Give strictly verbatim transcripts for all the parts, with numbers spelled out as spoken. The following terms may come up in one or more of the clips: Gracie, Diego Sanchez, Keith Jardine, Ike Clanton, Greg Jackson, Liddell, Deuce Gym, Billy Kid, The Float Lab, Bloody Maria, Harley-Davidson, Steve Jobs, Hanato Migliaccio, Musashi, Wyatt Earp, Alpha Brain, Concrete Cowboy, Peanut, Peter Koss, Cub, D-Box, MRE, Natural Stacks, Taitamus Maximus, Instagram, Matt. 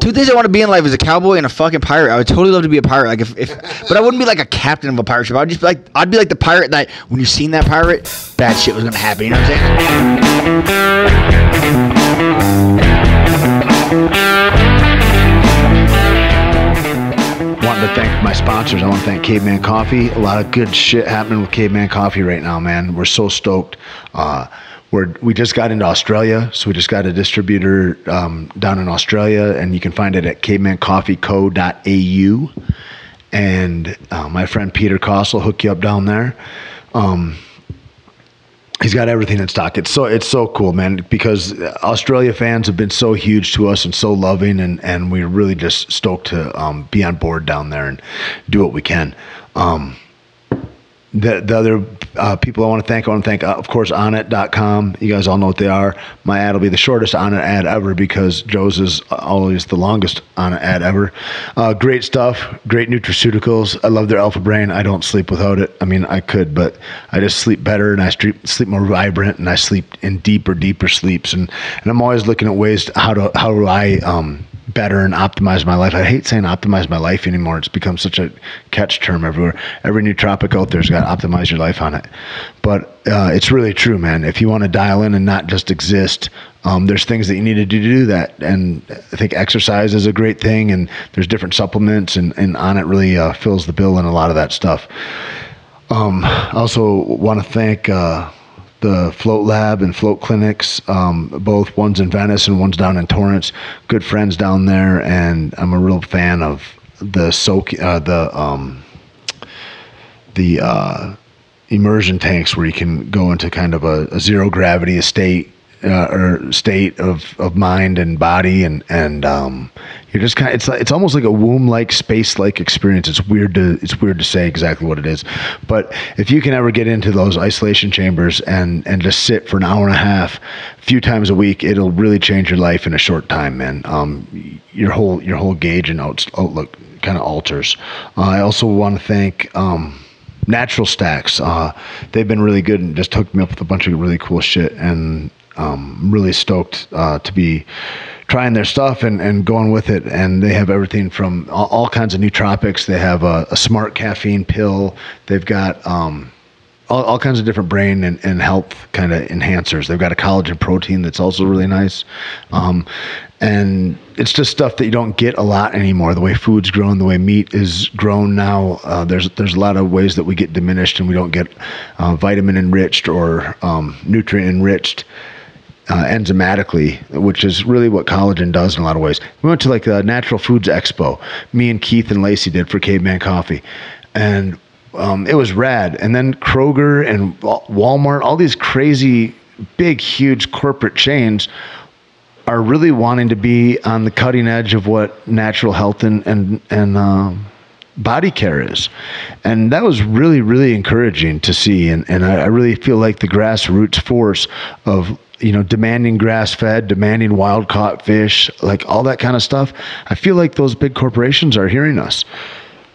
Two things I want to be in life is a cowboy and a fucking pirate. I would totally love to be a pirate. Like if, if but I wouldn't be like a captain of a pirate ship. I would just be like, I'd be like the pirate that when you've seen that pirate, bad shit was gonna happen. You know what I'm saying? Wanted to thank my sponsors. I want to thank Caveman Coffee. A lot of good shit happening with Caveman Coffee right now, man. We're so stoked. Uh, We're, we just got into Australia, so we just got a distributor um, down in Australia, and you can find it at caveman coffee co dot a u. And uh, my friend Peter Koss will hook you up down there. Um, he's got everything in stock. It's so it's so cool, man, because Australia fans have been so huge to us and so loving, and, and we're really just stoked to um, be on board down there and do what we can. Um, The, the other uh, people I want to thank, I want to thank, uh, of course, on it dot com. You guys all know what they are. My ad will be the shortest on it ad ever because Joe's is always the longest on it ad ever. Uh, great stuff, great nutraceuticals. I love their Alpha Brain. I don't sleep without it. I mean, I could, but I just sleep better and I sleep, sleep more vibrant and I sleep in deeper, deeper sleeps. And, and I'm always looking at ways to how, to, how do I um, better and optimize my life. I hate saying optimize my life anymore. It's become such a catch term everywhere. Every new topic out there's got optimize your life on it, but uh, it's really true, man. If you want to dial in and not just exist, um, there's things that you need to do to do that, and I think exercise is a great thing, and there's different supplements, and, and on it really uh, fills the bill in a lot of that stuff. Um, I also want to thank uh, the Float Lab and Float Clinics, um, both one's in Venice and one's down in Torrance. Good friends down there, and I'm a real fan of the soak, uh, the um, the uh, immersion tanks where you can go into kind of a, a zero gravity state uh, or state of, of mind and body. And, and um, you're just kind of, it's, it's almost like a womb like space like experience. It's weird to, it's weird to say exactly what it is, but if you can ever get into those isolation chambers and, and just sit for an hour and a half, a few times a week, it'll really change your life in a short time, man. Um, your whole, your whole gauge and out, outlook kind of alters. Uh, I also want to thank, um, Natural Stacks. Uh, they've been really good and just hooked me up with a bunch of really cool shit, and um, I'm really stoked uh, to be trying their stuff and, and going with it. And they have everything from all, all kinds of nootropics. They have a, a smart caffeine pill. They've got um, all, all kinds of different brain and, and health kind of enhancers. They've got a collagen protein that's also really nice. Um, and it's just stuff that you don't get a lot anymore. The way food's grown, the way meat is grown now, uh, there's there's a lot of ways that we get diminished and we don't get uh, vitamin enriched or um, nutrient enriched uh, enzymatically, which is really what collagen does in a lot of ways. We went to like the Natural Foods Expo, me and Keith and Lacey did for Caveman Coffee, and um, it was rad. And then Kroger and Walmart, all these crazy, big, huge corporate chains are really wanting to be on the cutting edge of what natural health and and, and um, body care is. And that was really, really encouraging to see. And, and I, I really feel like the grassroots force of, you know, demanding grass-fed, demanding wild-caught fish, like all that kind of stuff, I feel like those big corporations are hearing us.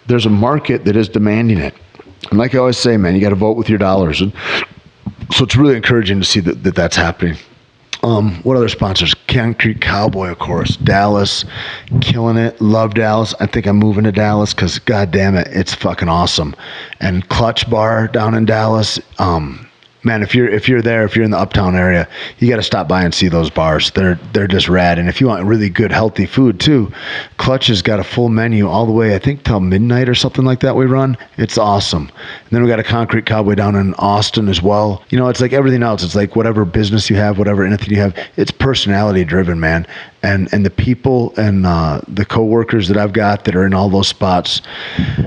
There's a market that is demanding it. And like I always say, man, you got to vote with your dollars. And so it's really encouraging to see that, that that's happening. Um, what other sponsors? Concrete Cowboy, of course. Dallas, killing it. Love Dallas. I think I'm moving to Dallas because, god damn it, it's fucking awesome. And Clutch Bar down in Dallas. Um, man, if you're if you're there, if you're in the Uptown area, you got to stop by and see those bars. They're they're just rad. And if you want really good, healthy food too, Clutch has got a full menu all the way, I think, till midnight or something like that. We run. It's awesome. And then we got a Concrete Cowboy down in Austin as well. You know, it's like everything else. It's like whatever business you have, whatever anything you have, it's personality driven, man. And and the people and uh, the coworkers that I've got that are in all those spots,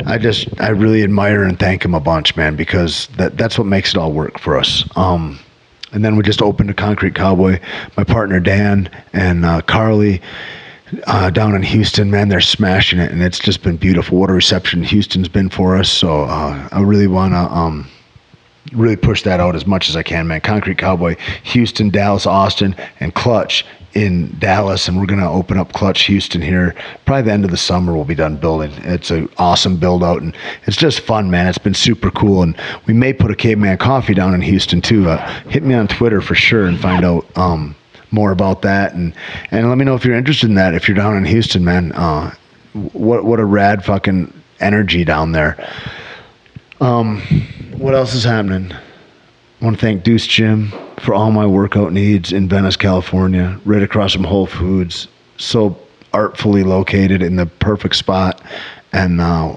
I just I really admire and thank them a bunch, man, because that that's what makes it all work for us. Um, and then we just opened a Concrete Cowboy. My partner Dan and uh, Carly uh, down in Houston, man, they're smashing it, and it's just been beautiful. What a reception Houston's been for us. So uh, I really want to um, really push that out as much as I can, man. Concrete Cowboy, Houston, Dallas, Austin, and Clutch in Dallas, and we're going to open up Clutch Houston here. Probably the end of the summer we'll be done building. It's an awesome build out, and it's just fun, man. It's been super cool, and we may put a Caveman Coffee down in Houston too. Uh, hit me on Twitter for sure and find out. Um, more about that. And, and let me know if you're interested in that. If you're down in Houston, man, uh, what, what a rad fucking energy down there. Um, what else is happening? I want to thank Deuce Gym for all my workout needs in Venice, California, right across from Whole Foods. So artfully located in the perfect spot. And, uh,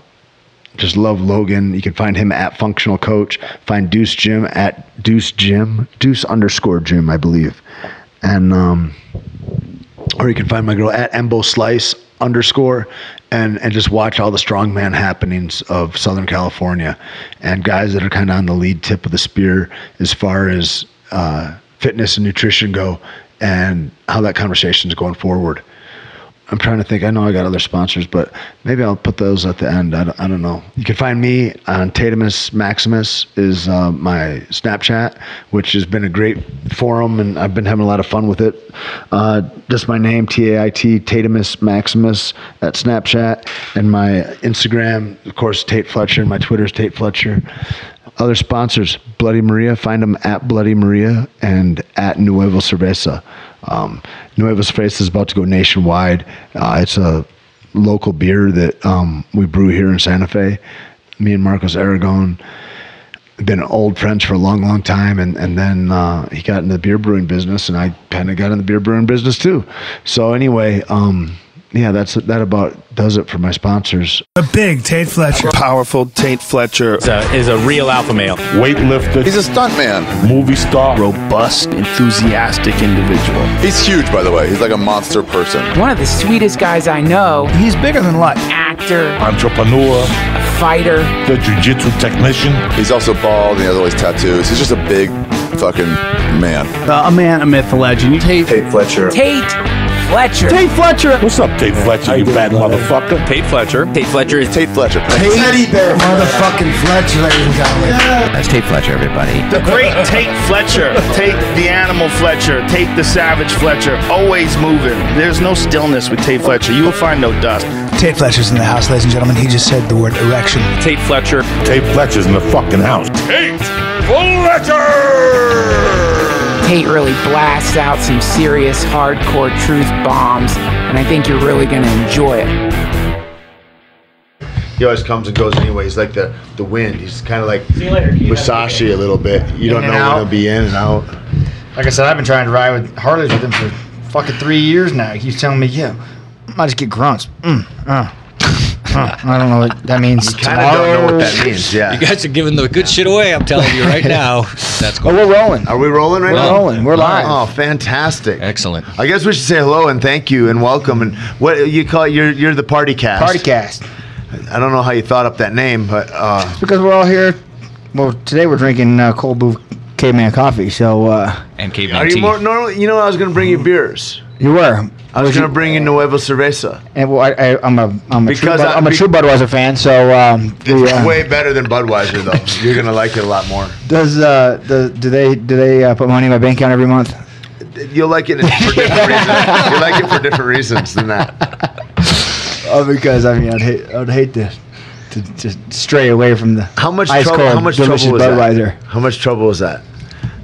just love Logan. You can find him at Functional Coach. Find Deuce Gym at Deuce Gym. Deuce underscore Gym, I believe. And um, or you can find my girl at Embo Slice underscore and, and just watch all the strongman happenings of Southern California and guys that are kind of on the lead tip of the spear as far as uh, fitness and nutrition go and how that conversation is going forward. I'm trying to think. I know I got other sponsors, but maybe I'll put those at the end. I don't, I don't know. You can find me on Taitamus Maximus is uh, my Snapchat, which has been a great forum, and I've been having a lot of fun with it. Uh, just my name, T A I T, Taitamus Maximus at Snapchat, and my Instagram, of course, Tait Fletcher, and my Twitter is Tait Fletcher. Other sponsors, Bloody Maria, find them at Bloody Maria and at Nuevo Cerveza. Um, Nuevo Cerveza is about to go nationwide. Uh, it's a local beer that um, we brew here in Santa Fe. Me and Marcos Aragon have been old friends for a long, long time, and, and then uh, he got into the beer brewing business, and I kind of got in the beer brewing business too. So anyway... Um, Yeah, that's that about does it for my sponsors. The big Tait Fletcher. Powerful Tait Fletcher. Is a, is a real alpha male. Weightlifter. He's a stuntman. Movie star. Robust, enthusiastic individual. He's huge, by the way. He's like a monster person. One of the sweetest guys I know. He's bigger than life. Actor. Entrepreneur. A fighter. The jiu-jitsu technician. He's also bald and he has all these tattoos. He's just a big fucking man. Uh, a man, a myth, a legend. Tait. Tait Fletcher. Tait. Fletcher. Tait Fletcher. What's up, Tait Fletcher, Tait you bad motherfucker? Tait Fletcher. Tait Fletcher is Tait Fletcher. Teddy Bear motherfucking Fletcher, ladies and gentlemen. Yeah. That's Tait Fletcher, everybody. The great Tait Fletcher. Tait the animal Fletcher. Tait the savage Fletcher. Always moving. There's no stillness with Tait Fletcher. You will find no dust. Tait Fletcher's in the house, ladies and gentlemen. He just said the word erection. Tait Fletcher. Tait Fletcher's in the fucking house. Tait Fletcher! Tait really blasts out some serious, hardcore truth bombs, and I think you're really going to enjoy it. He always comes and goes anyway. He's like the, the wind. He's kind of like Musashi a little bit. You don't know when he'll be in and out. Like I said, I've been trying to ride with Harley's with him for fucking three years now. He keeps telling me, yeah, I might just get grunts. Mm, uh. Huh, I don't know what that means. You kind of don't know what that means, yeah. You guys are giving the good shit away, I'm telling you right now. That's cool. Well, we're rolling. Are we rolling right we're now? We're rolling. We're live. Oh, fantastic. Excellent. I guess we should say hello and thank you and welcome. And what you call it, you're, you're the party cast. Party cast. I don't know how you thought up that name, but... Uh, it's because we're all here. Well, today we're drinking uh, cold brew Caveman Coffee, so... Uh, and Caveman Are tea. You more normal? You know, I was going to bring you beers. You were. I was going to bring in Nuevo Cerveza. And well, I, I, I'm a, I'm a, true, I, I'm a true Budweiser fan, so... Um, it's we, uh, way better than Budweiser, though. You're going to like it a lot more. Does uh, the, do they do they uh, put money in my bank account every month? You'll like it for different reasons. You'll like it for different reasons than that. Oh, because, I mean, I'd hate, I'd hate to, to, to stray away from the how much ice trouble, cold, how much delicious trouble was Budweiser. That? How much trouble was that?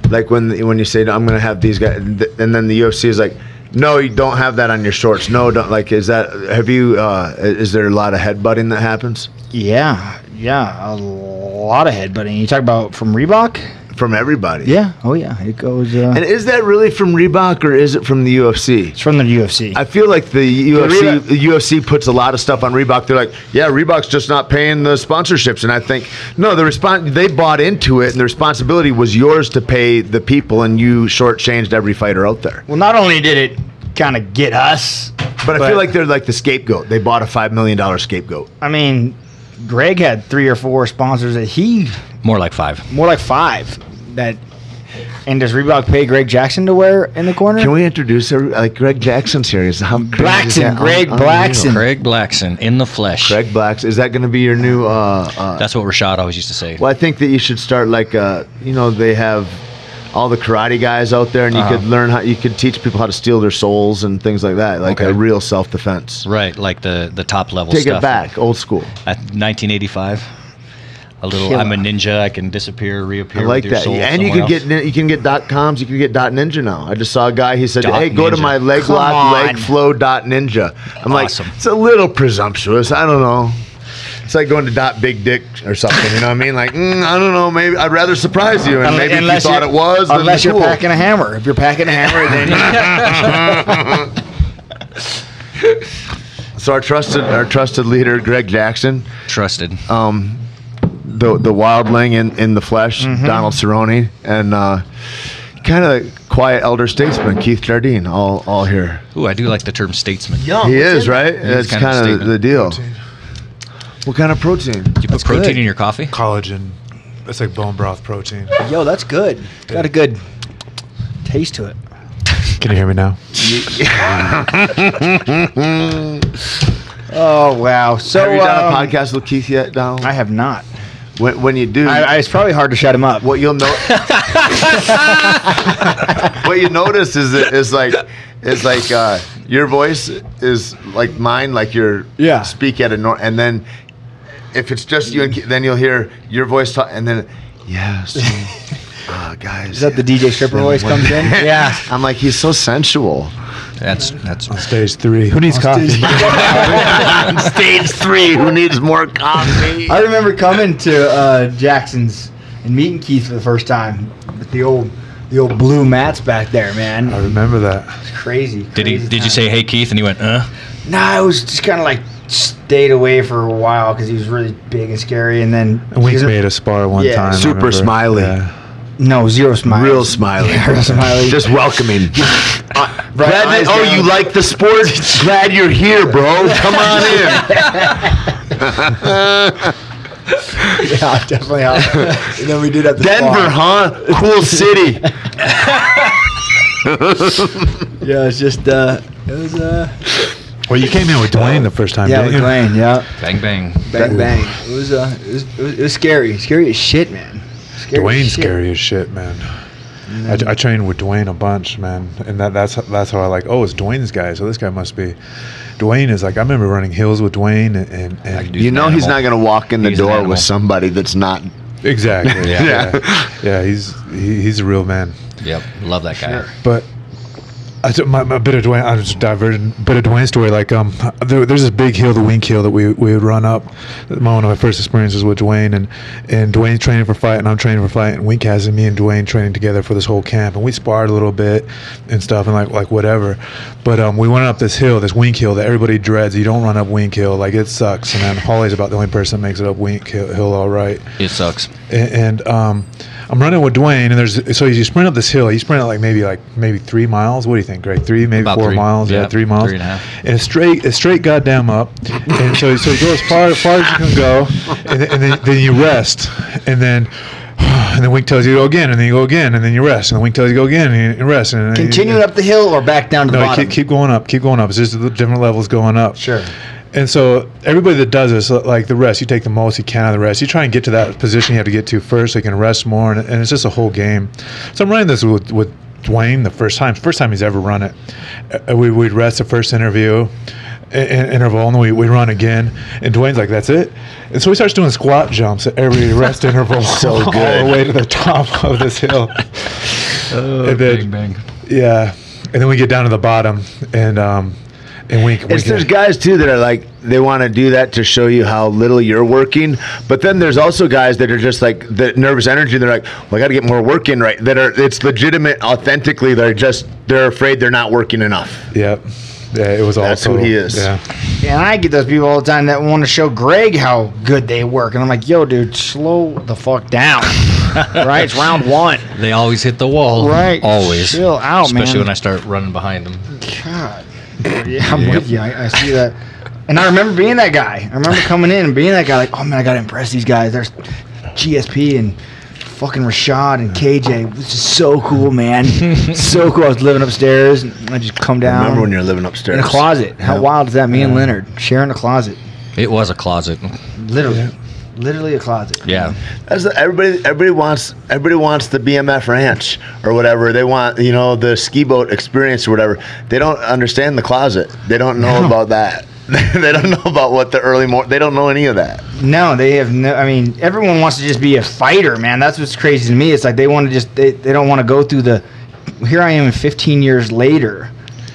Like when, when you say, no, I'm going to have these guys, and, th- and then the U F C is like... No, you don't have that on your shorts. No, don't like. Is that? Have you? Uh, is there a lot of headbutting that happens? Yeah, yeah, a lot of headbutting. You talk about from Reebok? From everybody. Yeah. Oh yeah, it goes. Uh, and is that really from Reebok or is it from the U F C? It's from the U F C. I feel like the U F C. The U F C puts a lot of stuff on Reebok. They're like, yeah, Reebok's just not paying the sponsorships, and I think no, the respons- they bought into it, and the responsibility was yours to pay the people, and you shortchanged every fighter out there. Well, not only did it kind of get us, but, but I feel like they're like the scapegoat. They bought a five million dollar scapegoat. I mean, Greg had three or four sponsors that he. More like five. More like five. That, and does Reebok pay Greg Jackson to wear in the corner? Can we introduce her? Like Greg Jackson's here. How Blackson, Greg un- Blackson, Greg Blackson in the flesh. Greg Blackson. Is that going to be your new? Uh, uh, That's what Rashad always used to say. Well, I think that you should start like uh, you know they have all the karate guys out there, and you uh-huh. could learn how you could teach people how to steal their souls and things like that, like okay. a real self defense. Right, like the the top level. Take stuff. Take it back, old school. At nineteen eighty-five. a little Killer. I'm a ninja, I can disappear, reappear. I like with your that. Soul and you can else. get you can get dot coms, you can get dot ninja now. I just saw a guy, he said, dot hey, ninja. go to my leg Come lock, on. leg flow dot ninja. I'm awesome. like, it's a little presumptuous. I don't know. It's like going to dot big dick or something, you know what I mean? Like, mm, I don't know, maybe I'd rather surprise you. And maybe unless if you thought it was. Unless you're cool. packing a hammer. If you're packing a hammer, then So our trusted our trusted leader, Greg Jackson. Trusted. Um the the wildling in, in the flesh, mm-hmm. Donald Cerrone, and uh kind of quiet elder statesman, Keith Jardine, all all here. Ooh, I do like the term statesman. Yum. He is, right? Yeah, That's kind, kind of, of the deal. Protein. What kind of protein? You put protein good. in your coffee? Collagen. It's like bone broth protein. Yo, that's good. Yeah. Got a good taste to it. Can you hear me now? Oh, wow. So, have you done um, a podcast with Keith yet, Donald? I have not. When, when you do, I, I, it's probably hard to shut him up. What you'll know, what you notice is that it's like, it's like uh, your voice is like mine, like you're yeah. speak at a norm, and then if it's just you, and Ke- then you'll hear your voice talk, and then yes. Yeah, so, Uh, guys, is that yeah. the D J stripper voice comes in? Yeah, I'm like, he's so sensual. That's that's on stage three. Who needs on coffee? Stage on stage three, who needs more coffee? I remember coming to uh, Jackson's and meeting Keith for the first time with the old the old blue mats back there, man. I remember that. It was crazy. crazy. Did he? Time. Did you say, "Hey, Keith," and he went, "Uh"? No, nah, I was just kind of like. Stayed away for a while because he was really big and scary, and then Winks made a spar one yeah. time. Super smiley. Yeah. No, zero smile. Real smiley. Yeah, real smiley. Just welcoming. uh, Glad that, oh, down. You like the sport? Glad you're here, bro. Come on in. Yeah, definitely. And then we did at the Denver, farm. huh? Cool city. Yeah, it's just uh, it was uh. Well, you came in with Dwayne the first time. Yeah, with Dwayne. Yeah. Bang bang. Bang bang. It was uh, it was, it was, it was scary. Scary as shit, man. Dwayne's scary as shit, man. Mm. I, I trained with Dwayne a bunch, man, and that, that's that's how I like. Oh, it's Dwayne's guy, so this guy must be. Dwayne is like I remember running hills with Dwayne, and, and, and you know an he's not gonna walk in the he's door with somebody that's not exactly. Yeah, yeah. yeah. yeah he's he, he's a real man. Yep, love that guy. Sure. But I took my, my bit of Dwayne. I was diverting. Bit of Dwayne's story. Like um, there, there's this big hill, the Wink Hill, that we we would run up. One of my first experiences with Dwayne, and and Dwayne training for fight, and I'm training for fight, and Wink has and me and Dwayne training together for this whole camp, and we sparred a little bit and stuff, and like like whatever. But um, we went up this hill, this Wink Hill that everybody dreads. You don't run up Wink Hill, like it sucks. And then Holly's about the only person that makes it up Wink Hill, hill all right. It sucks. And, and um, I'm running with Dwayne, and there's so you sprint up this hill. You sprint like maybe like maybe three miles. What do you think? Greg, three, maybe About four three, miles, yeah, yeah, three miles, three and a half, and a straight, a straight goddamn up, and so so you go as far, as far as you can go, and, and then, then you rest, and then and then Wink tells you to go again, and then you go again, and then you rest, and then Wink tells you to go again, and you rest, and then continue you, up the hill or back down to no, the bottom. Keep, keep going up, keep going up. It's just the different levels going up. Sure. And so everybody that does this, like the rest, you take the most you can of the rest. You try and get to that position you have to get to first, so you can rest more, and, and it's just a whole game. So I'm running this with. with Dwayne the first time first time he's ever run it. Uh, we, we'd rest the first interview in, interval and we, we'd run again, and Dwayne's like, that's it. And so he starts doing squat jumps at every rest interval, so all good. The way to the top of this hill. Oh, and then, bang, bang. Yeah, and then we get down to the bottom, and um and Wink, Wink, it's, there's guys too that are like, they want to do that to show you how little you're working, but then there's also guys that are just like the nervous energy. They're like, well, I got to get more work in, right? That are, it's legitimate, authentically. They're just, they're afraid they're not working enough. Yep. Yeah, it was all. That's also, who he is. Yeah. Yeah, and I get those people all the time that want to show Greg how good they work, and I'm like, yo, dude, slow the fuck down. Right? It's round one. They always hit the wall. Right. Always. Chill out, Especially man. Especially when I start running behind them. God. Yeah, I'm yep. with you. I, I see that. And I remember being that guy. I remember coming in and being that guy, like, oh, man, I got to impress these guys. There's G S P and fucking Rashad and K J. This is so cool, man. So cool. I was living upstairs, and I just come down. I remember when you were living upstairs. In a closet. How yeah. wild is that? Me yeah. and Leonard sharing a closet. It was a closet. Literally. Yeah. Literally a closet. Yeah, that's the, everybody. Everybody wants. Everybody wants the B M F ranch or whatever. They want, you know, the ski boat experience or whatever. They don't understand the closet. They don't know no. about that. They don't know about what the early morning, they don't know any of that. No, they have no, I mean, everyone wants to just be a fighter, man. That's what's crazy to me. It's like they want to just, they, they don't want to go through the, here I am fifteen years later,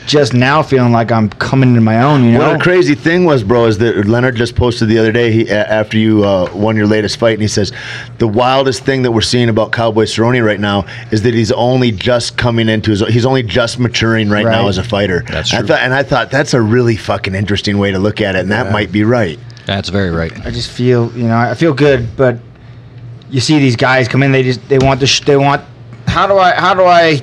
just now feeling like I'm coming to my own, you know? Well, the crazy thing was, bro, is that Leonard just posted the other day, he, after you uh, won your latest fight, and he says, the wildest thing that we're seeing about Cowboy Cerrone right now is that he's only just coming into his, he's only just maturing right, right. now as a fighter. That's true. I thought, and I thought, that's a really fucking interesting way to look at it, and yeah. that might be right. That's very right. I just feel, you know, I feel good, but you see these guys come in, they just, they want the, sh they want, how do I, how do I,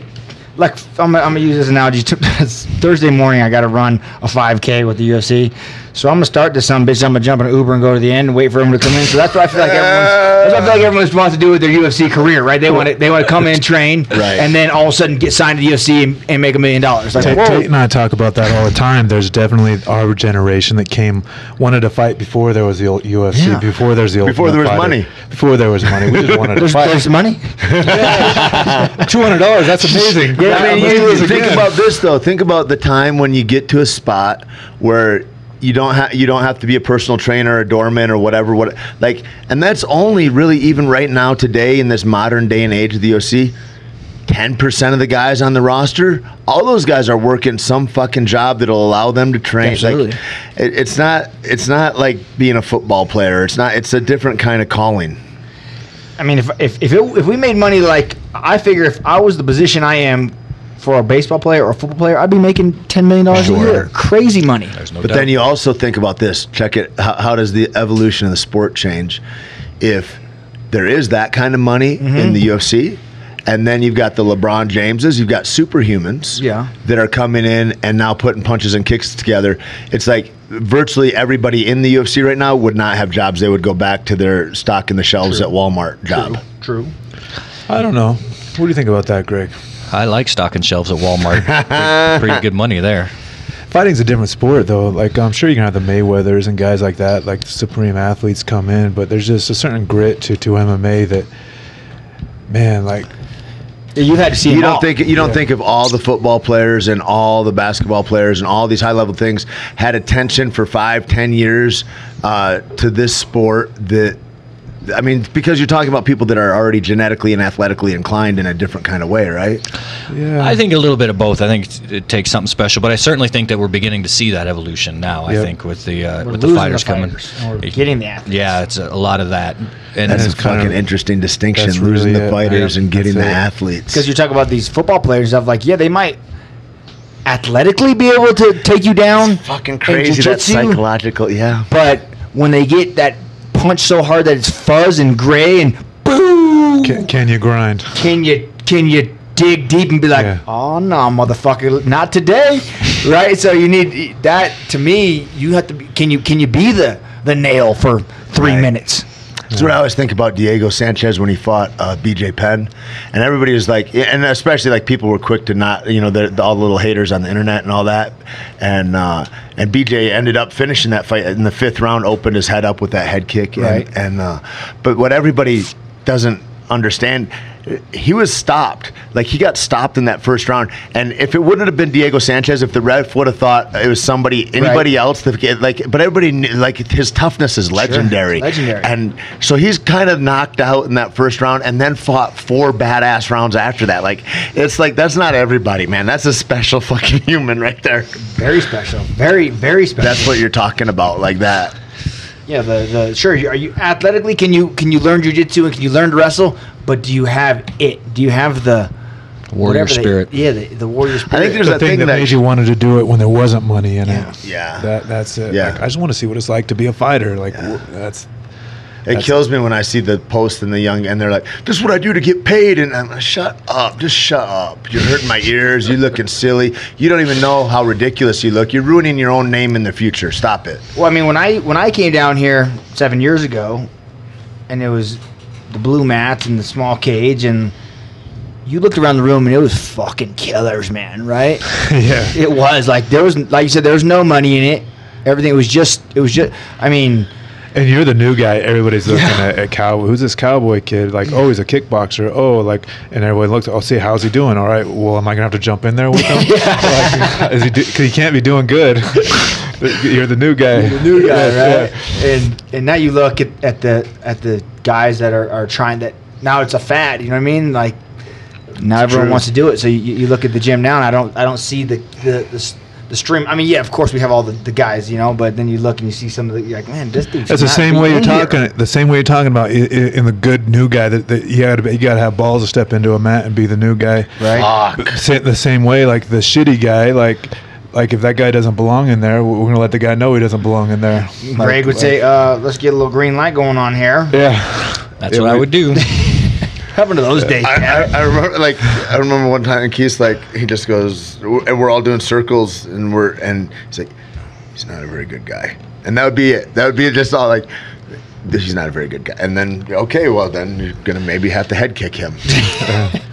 like, I'm going to use this analogy. Thursday morning, I got to run a five K with the U F C. So I'm going to start this some bitch. I'm going to jump in an Uber and go to the end and wait for him to come in. So that's what I feel like everyone's, that's what I feel like everyone's wants to do with their U F C career, right? They want to, they want to come in, train, right. and then all of a sudden get signed to the U F C and, and make a million dollars. Like, Tait and I talk about that all the time. There's definitely our generation that came, wanted to fight before there was the old U F C, yeah. before there's the old Before there was fighter. money. Before there was money. We just wanted to fight. There's money? Yeah. two hundred dollars, that's amazing. I mean, you, think about this though. Think about the time when you get to a spot where you don't have you don't have to be a personal trainer, a doorman, or whatever. What like, and that's only really even right now today in this modern day and age of the O C. Ten percent of the guys on the roster, all those guys are working some fucking job that'll allow them to train. Absolutely. Like, it, it's not it's not like being a football player. It's not. It's a different kind of calling. I mean, if if if, it, if we made money, like I figure, if I was the position I am for a baseball player or a football player, I'd be making ten million dollars sure. a year, crazy money. There's no but doubt. Then you also think about this. Check it. How, how does the evolution of the sport change? If there is that kind of money mm-hmm. in the U F C, and then you've got the LeBron Jameses, you've got superhumans, yeah. that are coming in and now putting punches and kicks together. It's like, virtually everybody in the U F C right now would not have jobs. They would go back to their stock in the shelves True. at Walmart job. True. True. I don't know. What do you think about that, Greg? I like stocking shelves at Walmart. Pretty good money there. Fighting's a different sport, though. Like, I'm sure you can have the Mayweathers and guys like that, like the supreme athletes come in, but there's just a certain grit to, to M M A that, man, like... You had to see. You don't all. think you don't yeah. think if all the football players and all the basketball players and all these high level things had attention for five, ten years uh, to this sport that, I mean, because you're talking about people that are already genetically and athletically inclined in a different kind of way, right? Yeah. I think a little bit of both. I think it takes something special, but I certainly think that we're beginning to see that evolution now. Yep. I think with the uh, with the fighters, the fighters coming, we're getting the athletes. Yeah, it's a, a lot of that. And that's a fucking interesting distinction: losing really the fighters and getting the athletes. Because you talk about these football players, I'm like, yeah, they might athletically be able to take you down. It's fucking crazy. That's psychological, yeah. But when they get that punch so hard that it's fuzz and gray and boom. Can, can you grind? Can you can you dig deep and be like, yeah. oh no, motherfucker, not today, right? So you need that. To me, you have to. Be, can you can you be the the nail for three right. minutes? That's what I always think about Diego Sanchez when he fought uh, B J Penn, and everybody was like, and especially like people were quick to not, you know, the, the, all the little haters on the internet and all that, and uh, and B J ended up finishing that fight in the fifth round, opened his head up with that head kick, and, right? And uh, but what everybody doesn't understand, he was stopped. Like, he got stopped in that first round, and if it wouldn't have been Diego Sanchez, if the ref would have thought it was somebody, anybody right. else, that, like, but everybody knew, like, his toughness is legendary. Sure. Legendary. And so he's kind of knocked out in that first round, and then fought four badass rounds after that. Like, it's like, that's not everybody, man. That's a special fucking human right there. Very special. Very, very special. That's what you're talking about, like that. Yeah, the, the sure. Are you athletically? Can you can you learn jiu-jitsu and can you learn to wrestle? But do you have it? Do you have the warrior spirit? They, yeah, the, the warrior spirit. I think there's the that thing, thing that, that made you wanted to do it when there wasn't money in yeah. it. Yeah, that, that's it. Yeah, like, I just want to see what it's like to be a fighter. Like yeah. that's. It That's kills me when I see the post and the young, and they're like, "This is what I do to get paid," and I'm like, "Shut up, just shut up. You're hurting my ears. You're looking silly. You don't even know how ridiculous you look. You're ruining your own name in the future. Stop it." Well, I mean, when I when I came down here seven years ago, and it was the blue mats and the small cage, and you looked around the room, and it was fucking killers, man. Right? Yeah. It was like there was, like you said, there was no money in it. Everything was just, it was just. I mean. And you're the new guy. Everybody's looking yeah. at, at Cowboy. Who's this Cowboy kid? Like, yeah. oh, he's a kickboxer. Oh, like, and everybody looks. Oh, see, how's he doing? All right. Well, am I gonna have to jump in there with him? yeah. like, is he? Because he can't be doing good. You're the new guy. You're the new guy, right? Yeah. And and now you look at, at the at the guys that are, are trying that. Now it's a fad. You know what I mean? Like, not everyone true. wants to do it. So you, you look at the gym now, and I don't I don't see the the. the The stream. I mean, yeah, of course we have all the, the guys, you know. But then you look and you see some of the. You're like, man, this dude's. That's the same way you're talking. Here. The same way you're talking about in, in the good new guy that, that you got to you got to have balls to step into a mat and be the new guy, right? Fuck. The same way, like the shitty guy, like like if that guy doesn't belong in there, we're gonna let the guy know he doesn't belong in there. Greg like, would like, say, uh, "Let's get a little green light going on here." Yeah, that's it, what I would do. Happened to those days. I, I, I remember, like, I remember one time, Keith's like, he just goes, and we're all doing circles, and we're, and he's like, he's not a very good guy, and that would be it. That would be just all like, he's not a very good guy, and then okay, well then you're gonna maybe have to head kick him.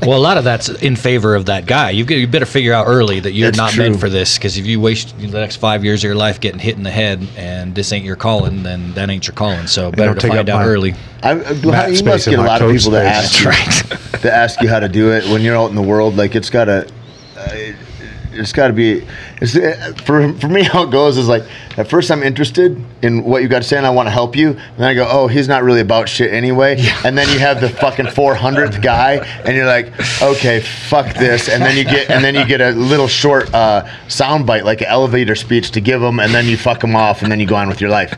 Well, a lot of that's in favor of that guy. You you better figure out early that you're it's not true. meant for this, because if you waste the next five years of your life getting hit in the head and this ain't your calling, then that ain't your calling. So better to find out my, early. I, I, you must get a lot of people that ask you, right. to ask you how to do it when you're out in the world. Like it's gotta. Uh, It's got to be, it's, for for me, how it goes is like, at first I'm interested in what you got to say and I want to help you. And then I go, oh, he's not really about shit anyway. Yeah. And then you have the fucking four hundredth guy and you're like, okay, fuck this. And then you get and then you get a little short uh, sound bite, like an elevator speech to give them, and then you fuck them off and then you go on with your life.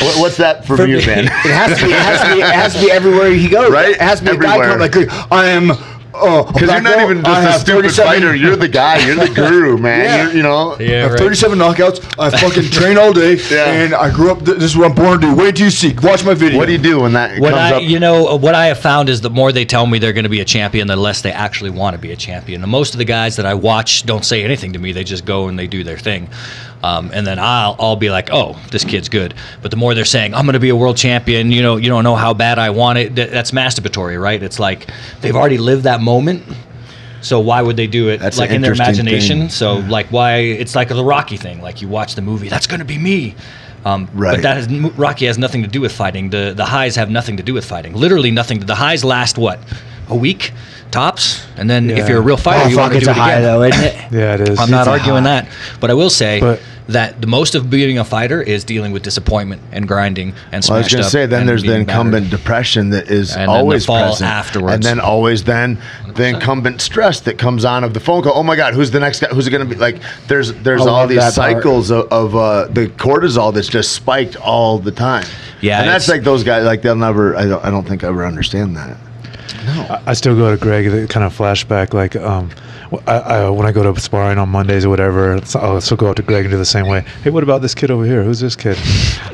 What, what's that for, for you, man? It has to be, it has to be, it has to be everywhere you go. Right? It has to be everywhere. A guy coming like, I am... Oh, because you're not even just a stupid fighter. You're the guy. You're the guru, man. Yeah. You're, you know, yeah, I have right. thirty-seven knockouts. I fucking train all day, yeah. and I grew up. Th this is what I'm born to do. Wait till you see. Watch my video. What do you do when that when comes I, up? You know, what I have found is the more they tell me they're going to be a champion, the less they actually want to be a champion. And most of the guys that I watch don't say anything to me. They just go and they do their thing. Um, and then I'll, I'll be like, oh, this kid's good. But the more they're saying, I'm going to be a world champion, you know, you don't know how bad I want it. Th that's masturbatory, right? It's like they've already lived that moment. So why would they do it that's like in their imagination? Thing. So yeah. like why it's like the Rocky thing. Like you watch the movie, that's going to be me. Um, right. But that has, Rocky has nothing to do with fighting. The, the highs have nothing to do with fighting. Literally nothing. The highs last what? A week tops, and then yeah. if you're a real fighter, oh, you want to do it high again. Though, isn't it? Yeah, it is. I'm not it's arguing that, but I will say but, that the most of being a fighter is dealing with disappointment and grinding and. Well, I was going to say, then there's the incumbent battered. depression that is and always then the fall present afterwards, and then always then one hundred percent. The incumbent stress that comes on of the phone call. Oh my God, who's the next guy? Who's it going to be? Like there's there's I all these cycles part. of, of uh, the cortisol that's just spiked all the time. Yeah, and that's like those guys. Like they'll never. I don't. I don't think I ever understand that. No. I still go to Greg, the kind of flashback, like um, I, I, when I go to sparring on Mondays or whatever, I'll still go up to Greg and do the same way. Hey, what about this kid over here? Who's this kid?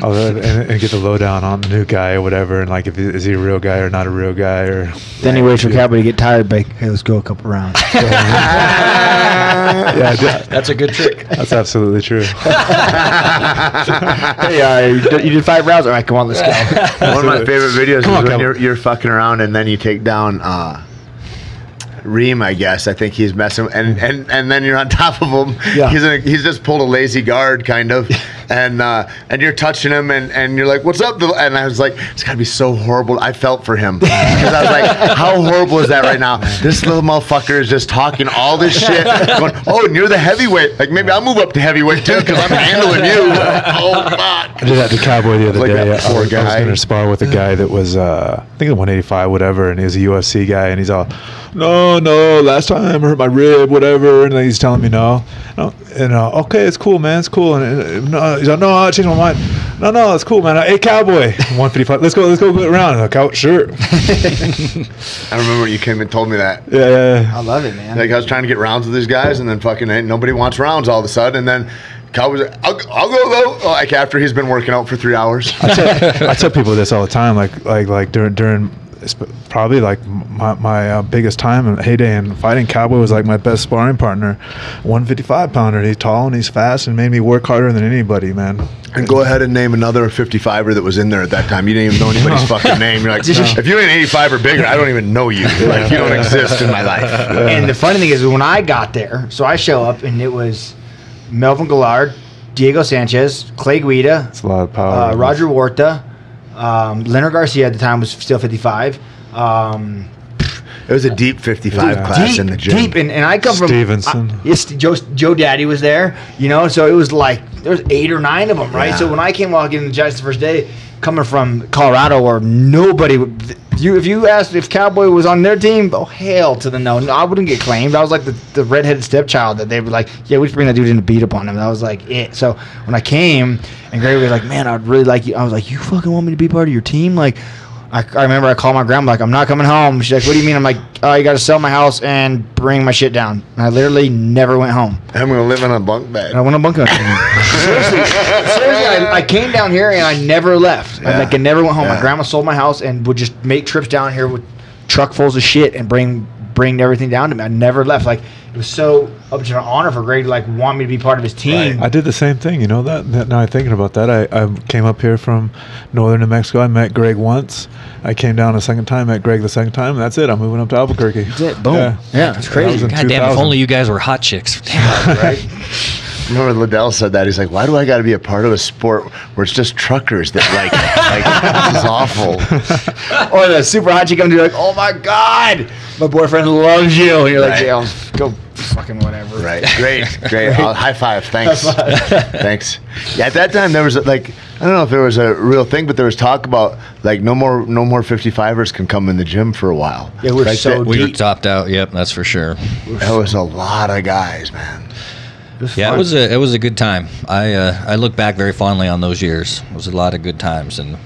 I'll, and, and get the lowdown on the new guy or whatever, and like, if he, is he a real guy or not a real guy? Or then he waits for Cowboy to get tired, but hey, let's go a couple rounds. Yeah, that's a good trick. That's absolutely true. Hey, uh, you, did, you did five rounds? All right, come on, let's go. One of my favorite videos come is on, when you're, you're fucking around and then you take down uh, Reem, I guess. I think he's messing, and and and then you're on top of him. Yeah. He's in a, he's just pulled a lazy guard, kind of, and uh, and you're touching him, and and you're like, "What's up?" And I was like, "It's gotta be so horrible." I felt for him because I was like, "How horrible is that right now?" This little motherfucker is just talking all this shit. Going, oh, and you're the heavyweight. Like maybe I'll move up to heavyweight too because I'm handling you. Oh fuck! I did that to Cowboy the other like day. That poor I, guy. I was going to spar with a guy that was uh, I think a one eighty-five, whatever, and he was a U F C guy, and he's all, "No, oh, no, last time I hurt my rib, whatever," and he's telling me no, no and uh, okay, it's cool, man, it's cool, and, and uh, he's like, "No, I changed my mind, no, no, it's cool, man, hey, Cowboy, one fifty-five, let's go, let's go around." Like, oh, sure. I remember when you came and told me that. Yeah, I love it, man. Like I was trying to get rounds with these guys, and then fucking ain't nobody wants rounds all of a sudden, and then Cowboy's like, I'll, I'll go though. Like after he's been working out for three hours. I tell, I tell people this all the time, like like like during during. It's probably like my, my uh, biggest time and heyday in fighting. Cowboy was like my best sparring partner, one fifty-five pounder. And he's tall and he's fast and made me work harder than anybody, man. And go ahead and name another fifty-fiver that was in there at that time. You didn't even know anybody's fucking name. You're like, no. If you ain't eighty-five or bigger, I don't even know you. Like, you don't exist in my life. Yeah. And the funny thing is, when I got there, so I show up and it was Melvin Gillard, Diego Sanchez, Clay Guida, that's a lot of power, uh, Roger Huerta, Um, Leonard Garcia at the time was still fifty-five. Um, it was a deep fifty-five yeah. class deep, in the gym. Deep, and, and I come from Stevenson. I, yes, Joe, Joe Daddy was there, you know, so it was like there was eight or nine of them, right? Yeah. So when I came walking in the Giants the first day, coming from Colorado, where nobody would. You, if you asked if Cowboy was on their team, oh, hell to the no. No, I wouldn't get claimed. I was like the, the redheaded stepchild that they were like, yeah, we should bring that dude in to beat up on him. And I was like, it. So when I came, and Greg was like, man, I'd really like you. I was like, you fucking want me to be part of your team? Like, I, I remember I called my grandma, like, I'm not coming home. She's like, what do you mean? I'm like, oh, you got to sell my house and bring my shit down. And I literally never went home. I'm going to live in a bunk bed. And I went on a bunk bed. seriously, seriously I, I came down here and I never left. Yeah. I, like, I never went home. Yeah. My grandma sold my house and would just make trips down here with truckfuls of shit and bring bring everything down to me. I never left. Like, it was so up to an honor for Greg to, like, want me to be part of his team. Right. I did the same thing. You know that? that now I'm thinking about that. I, I came up here from northern New Mexico. I met Greg once. I came down a second time, met Greg the second time. That's it. I'm moving up to Albuquerque. That's it. Boom. Yeah. yeah it's crazy. God damn, if only you guys were hot chicks. Right? Remember Liddell said that. He's like, why do I got to be a part of a sport where it's just truckers that like, like this is awful. Or the super hot chick comes to you like, oh my God, my boyfriend loves you. And you're like, yeah, right. Go fucking whatever. Right. Great. Great. Right. High five. Thanks. High five. Thanks. Yeah, at that time there was like, I don't know if there was a real thing, but there was talk about like no more no more fifty-fivers can come in the gym for a while. Yeah, we're right? so we were topped out. Yep, that's for sure. That was a lot of guys, man. It yeah, fun. it was a it was a good time. I uh, I look back very fondly on those years. It was a lot of good times, and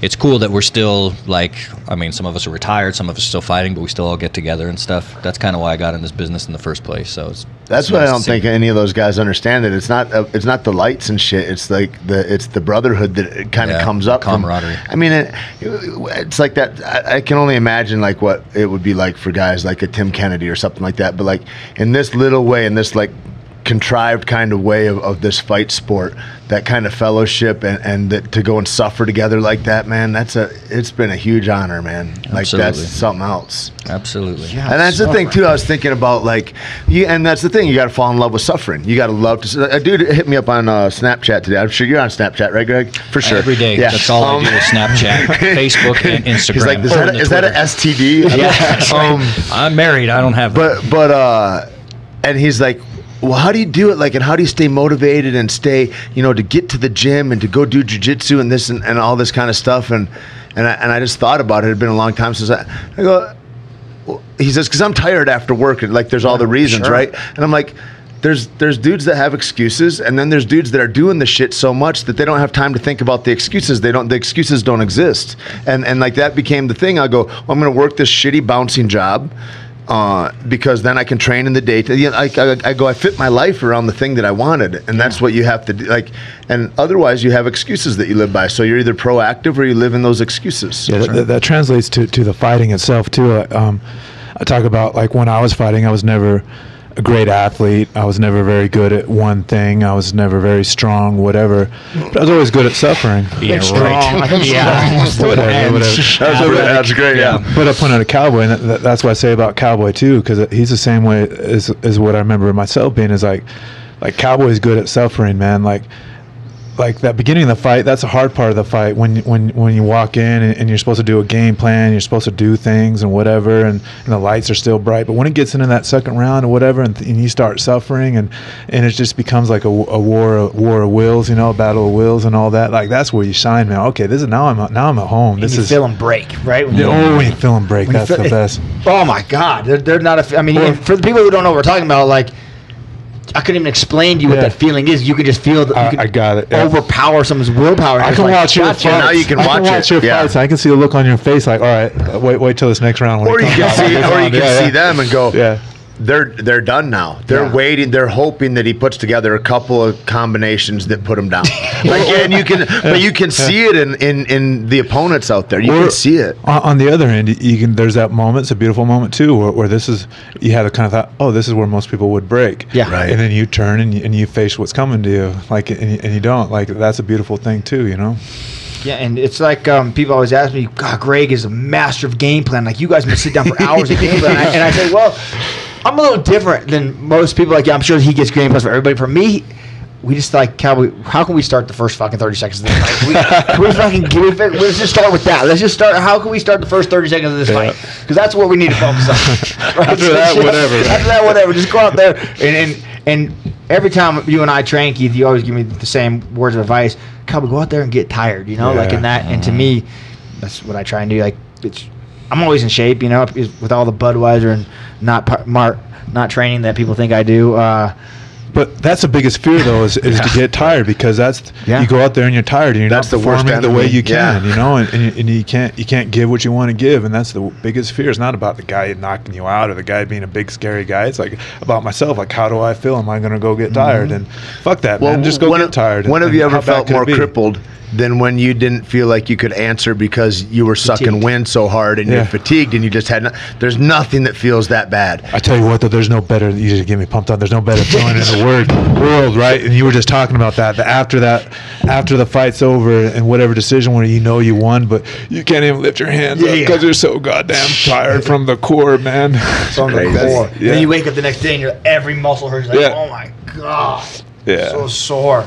it's cool that we're still like. I mean, some of us are retired, some of us are still fighting, but we still all get together and stuff. That's kind of why I got in this business in the first place. So it's that's it's why nice I don't think any of those guys understand that it's not uh, it's not the lights and shit. It's like the it's the brotherhood that kind of yeah, comes up camaraderie. From, I mean, it, it's like that. I, I can only imagine like what it would be like for guys like a Tim Kennedy or something like that. But like in this little way, in this like. contrived kind of way of, of this fight sport, that kind of fellowship and, and that to go and suffer together like that, man, that's a it's been a huge honor, man. Like absolutely. That's something else. Absolutely. Yeah, and that's the thing too, I was thinking about like you and that's the thing, you gotta fall in love with suffering. You gotta love to a dude hit me up on uh, Snapchat today. I'm sure you're on Snapchat, right, Greg? For sure. Every day. Yeah. That's all um, I do is Snapchat, Facebook and Instagram. He's like, is, that, is that an S T D? Yeah. um, I'm married, I don't have that. But but uh and he's like, well, how do you do it? Like, and how do you stay motivated and stay, you know, to get to the gym and to go do jiu-jitsu and this and, and all this kind of stuff? And and I, and I just thought about it. It had been a long time since I, I go, well, he says, because I'm tired after work. And like, there's all the reasons, sure. right? And I'm like, there's there's dudes that have excuses, and then there's dudes that are doing the shit so much that they don't have time to think about the excuses. They don't the excuses don't exist. And and like that became the thing. I go, well, I'm going to work this shitty bouncing job. Uh, because then I can train in the day. To, you know, I, I, I go, I fit my life around the thing that I wanted, and yeah. that's what you have to do. Like, and otherwise, you have excuses that you live by. So you're either proactive or you live in those excuses. Yeah, that, right. that translates to, to the fighting itself too. Uh, um, I talk about like when I was fighting, I was never a great athlete. I was never very good at one thing. I was never very strong, whatever. But I was always good at suffering. Yeah, strong. Right. yeah. Strong. Whatever, whatever. That's, that's great, yeah. yeah. But I point out a Cowboy, and that, that, that's what I say about Cowboy, too, because he's the same way as, as what I remember myself being, is like, like Cowboy's good at suffering, man. Like, like that beginning of the fight, that's a hard part of the fight when when when you walk in and, and you're supposed to do a game plan, you're supposed to do things and whatever, and, and the lights are still bright. But when it gets into that second round or whatever, and, and you start suffering, and and it just becomes like a, a war a war of wills, you know, a battle of wills and all that. Like that's where you shine, man. Okay, this is now I'm now I'm at home. And this you is feeling break, right? When oh, ain't feeling break. That's feel, the best. It, oh my God, they're, they're not. A, I mean, or, for the people who don't know what we're talking about, like. I couldn't even explain to you yeah. what that feeling is. You could just feel that you uh, could I got it. Yeah. overpower someone's willpower. I can like, watch your fights. Now you can I watch, can watch it. your yeah. fights. I can see the look on your face like, all right, wait wait till this next round. When or, you can see, or you round. can yeah, see yeah. them and go, yeah. they're they're done now. They're yeah. waiting. They're hoping that he puts together a couple of combinations that put him down. Like, and you can, but you can see it in, in, in the opponents out there. You or, can see it. On the other end, you can. There's that moment. It's a beautiful moment too, where, where this is. You had a kind of thought, oh, this is where most people would break. Yeah. Right. And then you turn and you, and you face what's coming to you. Like, and you, and you don't. Like, that's a beautiful thing too. You know. Yeah, and it's like um, people always ask me, God, Greg is a master of game plan. Like, you guys must sit down for hours of game plan. And I, and I say, well. I'm a little different than most people. Like, yeah, I'm sure he gets game plans for everybody. For me, we just like, Cowboy, how can we start the first fucking thirty seconds of this fight? Can we, can we fucking give it? Let's just start with that. Let's just start. How can we start the first thirty seconds of this yeah. fight? Because that's what we need to focus on. Right? After so that, just, whatever. After that, whatever. Just go out there. And, and, and every time you and I train, Keith, you always give me the same words of advice. Cowboy, go out there and get tired, you know? Yeah. Like in that. And to me, that's what I try and do. Like, it's, I'm always in shape, you know, with all the Budweiser and not Mark, not training that people think I do. Uh, But that's the biggest fear, though, is, is yeah. to get tired, because that's yeah. you go out there and you're tired and you're that's not performing the, worst the way you can, yeah. you know, and, and, you, and you can't you can't give what you want to give, and that's the biggest fear. It's not about the guy knocking you out or the guy being a big scary guy. It's like about myself, like how do I feel? Am I going to go get tired? Mm-hmm. And fuck that, well, man, just go get of, tired. When and, have you ever felt more crippled than when you didn't feel like you could answer because you were fatigued. Sucking wind so hard and yeah. you're fatigued and you just had no, there's nothing that feels that bad. I tell you what, though, there's no better, you just get me pumped up, there's no better feeling in the word, world, right? And you were just talking about that, that after that, after the fight's over and whatever decision where you know you won, but you can't even lift your hands yeah, up because yeah. you're so goddamn tired from the core, man. From the core. Yeah. Then you wake up the next day and your every muscle hurts, like, yeah. oh my God, yeah. so sore.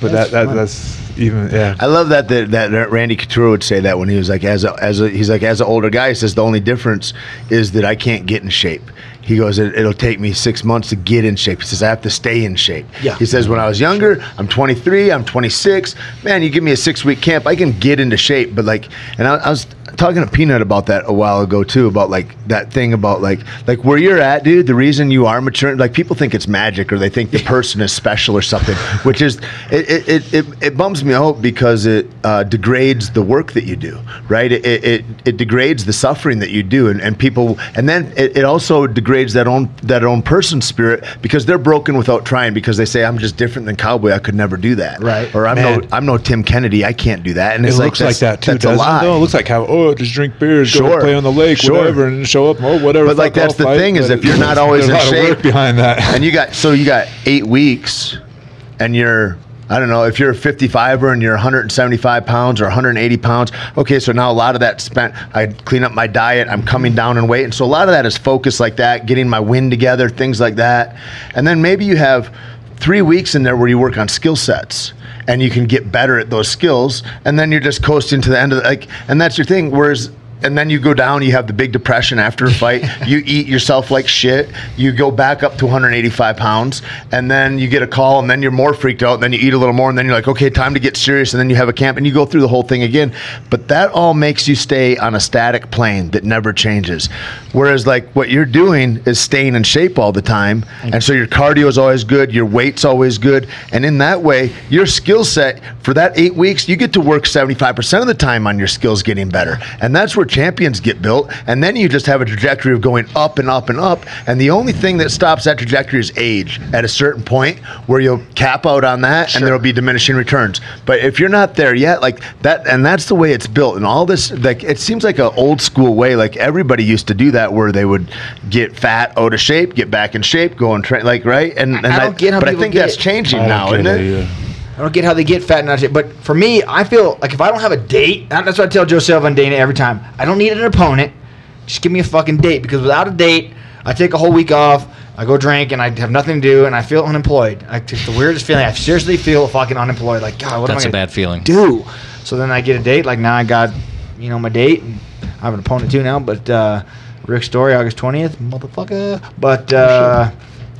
But that's that, that that's even yeah. I love that that, that Randy Couture would say that when he was like as a, as a, he's like as an older guy, he says the only difference is that I can't get in shape. He goes, it, it'll take me six months to get in shape. He says, I have to stay in shape. Yeah. He says, when I was younger, I'm twenty-three, I'm twenty-six. Man, you give me a six-week camp, I can get into shape. But like, and I, I was talking to Peanut about that a while ago too, about like that thing about like, like where you're at, dude, the reason you are mature, like people think it's magic or they think the person is special or something, which is, it it, it, it, it bums me out because it uh, degrades the work that you do, right? It, it, it, it degrades the suffering that you do. And, and people, and then it, it also degrades that own that own person's spirit because they're broken without trying, because they say I'm just different than Cowboy, I could never do that, right? Or I'm Man. no I'm no Tim Kennedy, I can't do that. And it's it like, looks like that too. That's a lie. It? No, it looks like how oh just drink beers, sure. go play on the lake, sure. whatever, and show up oh whatever. But like that's the fight, thing is if you're not always in shape behind that, and you got so you got eight weeks, and you're. I don't know, if you're a fifty-fiver and you're one hundred seventy-five pounds or one hundred eighty pounds, okay, so now a lot of that's spent, I clean up my diet, I'm coming down in weight, and so a lot of that is focused like that, getting my wind together, things like that. And then maybe you have three weeks in there where you work on skill sets and you can get better at those skills, and then you're just coasting to the end of the, like, and that's your thing, whereas, and then you go down, you have the big depression after a fight, you eat yourself like shit, you go back up to one hundred eighty-five pounds, and then you get a call, and then you're more freaked out, and then you eat a little more, and then you're like, okay, time to get serious, and then you have a camp, and you go through the whole thing again. But that all makes you stay on a static plane that never changes. Whereas like what you're doing is staying in shape all the time, and so your cardio is always good, your weight's always good, and in that way, your skill set, for that eight weeks, you get to work seventy-five percent of the time on your skills getting better, and that's where champions get built, and then you just have a trajectory of going up and up and up, and the only thing that stops that trajectory is age at a certain point where you'll cap out on that, sure. and there'll be diminishing returns. But if you're not there yet, like that, and that's the way it's built, and all this, like it seems like an old school way, like everybody used to do that, where they would get fat, out of shape, get back in shape, go and train, like right. And, and I don't I, get how but I think that's it. Changing I now, isn't it? it yeah. I don't get how they get fat and out of shape. But for me, I feel like if I don't have a date, that's what I tell Joe Silva and Dana every time. I don't need an opponent. Just give me a fucking date, because without a date, I take a whole week off, I go drink, and I have nothing to do, and I feel unemployed. I it's the weirdest feeling. I seriously feel fucking unemployed. Like, God, what that's am I a bad feeling. Do so then I get a date. Like now I got, you know, my date. And I have an opponent too now. But uh, Rick's story, August twentieth, motherfucker. But. Uh,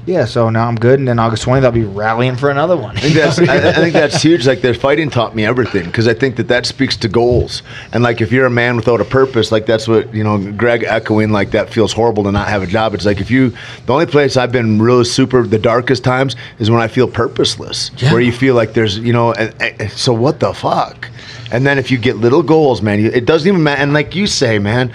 Yeah, so now I'm good, and then August twentieth, I'll be rallying for another one. I think that's, I, I think that's huge. Like, their fighting taught me everything, because I think that that speaks to goals. And, like, if you're a man without a purpose, like, that's what, you know, Greg echoing, like, that feels horrible to not have a job. It's like if you – the only place I've been really super the darkest times is when I feel purposeless, yeah. where you feel like there's, you know, and, and, so what the fuck? And then if you get little goals, man, it doesn't even matter. And like you say, man,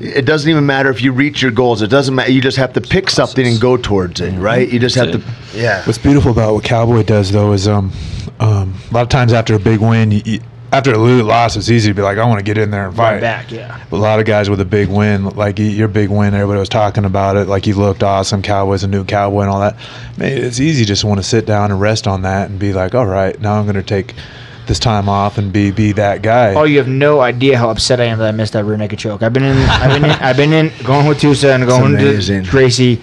it doesn't even matter if you reach your goals. It doesn't matter. You just have to pick something and go towards it, right? You just have to, yeah. What's beautiful about what Cowboy does, though, is um, um, a lot of times after a big win, you, you, after a loss, it's easy to be like, I want to get in there and fight. Back, yeah. But a lot of guys with a big win, like your big win, everybody was talking about it, like you looked awesome, Cowboy's a new Cowboy and all that. Man, it's easy just to want to sit down and rest on that and be like, all right, now I'm going to take – this time off and be be that guy. Oh, you have no idea how upset I am that I missed that rear naked choke. I've been in, I've been in, I've been in going with Tusa and going to Gracie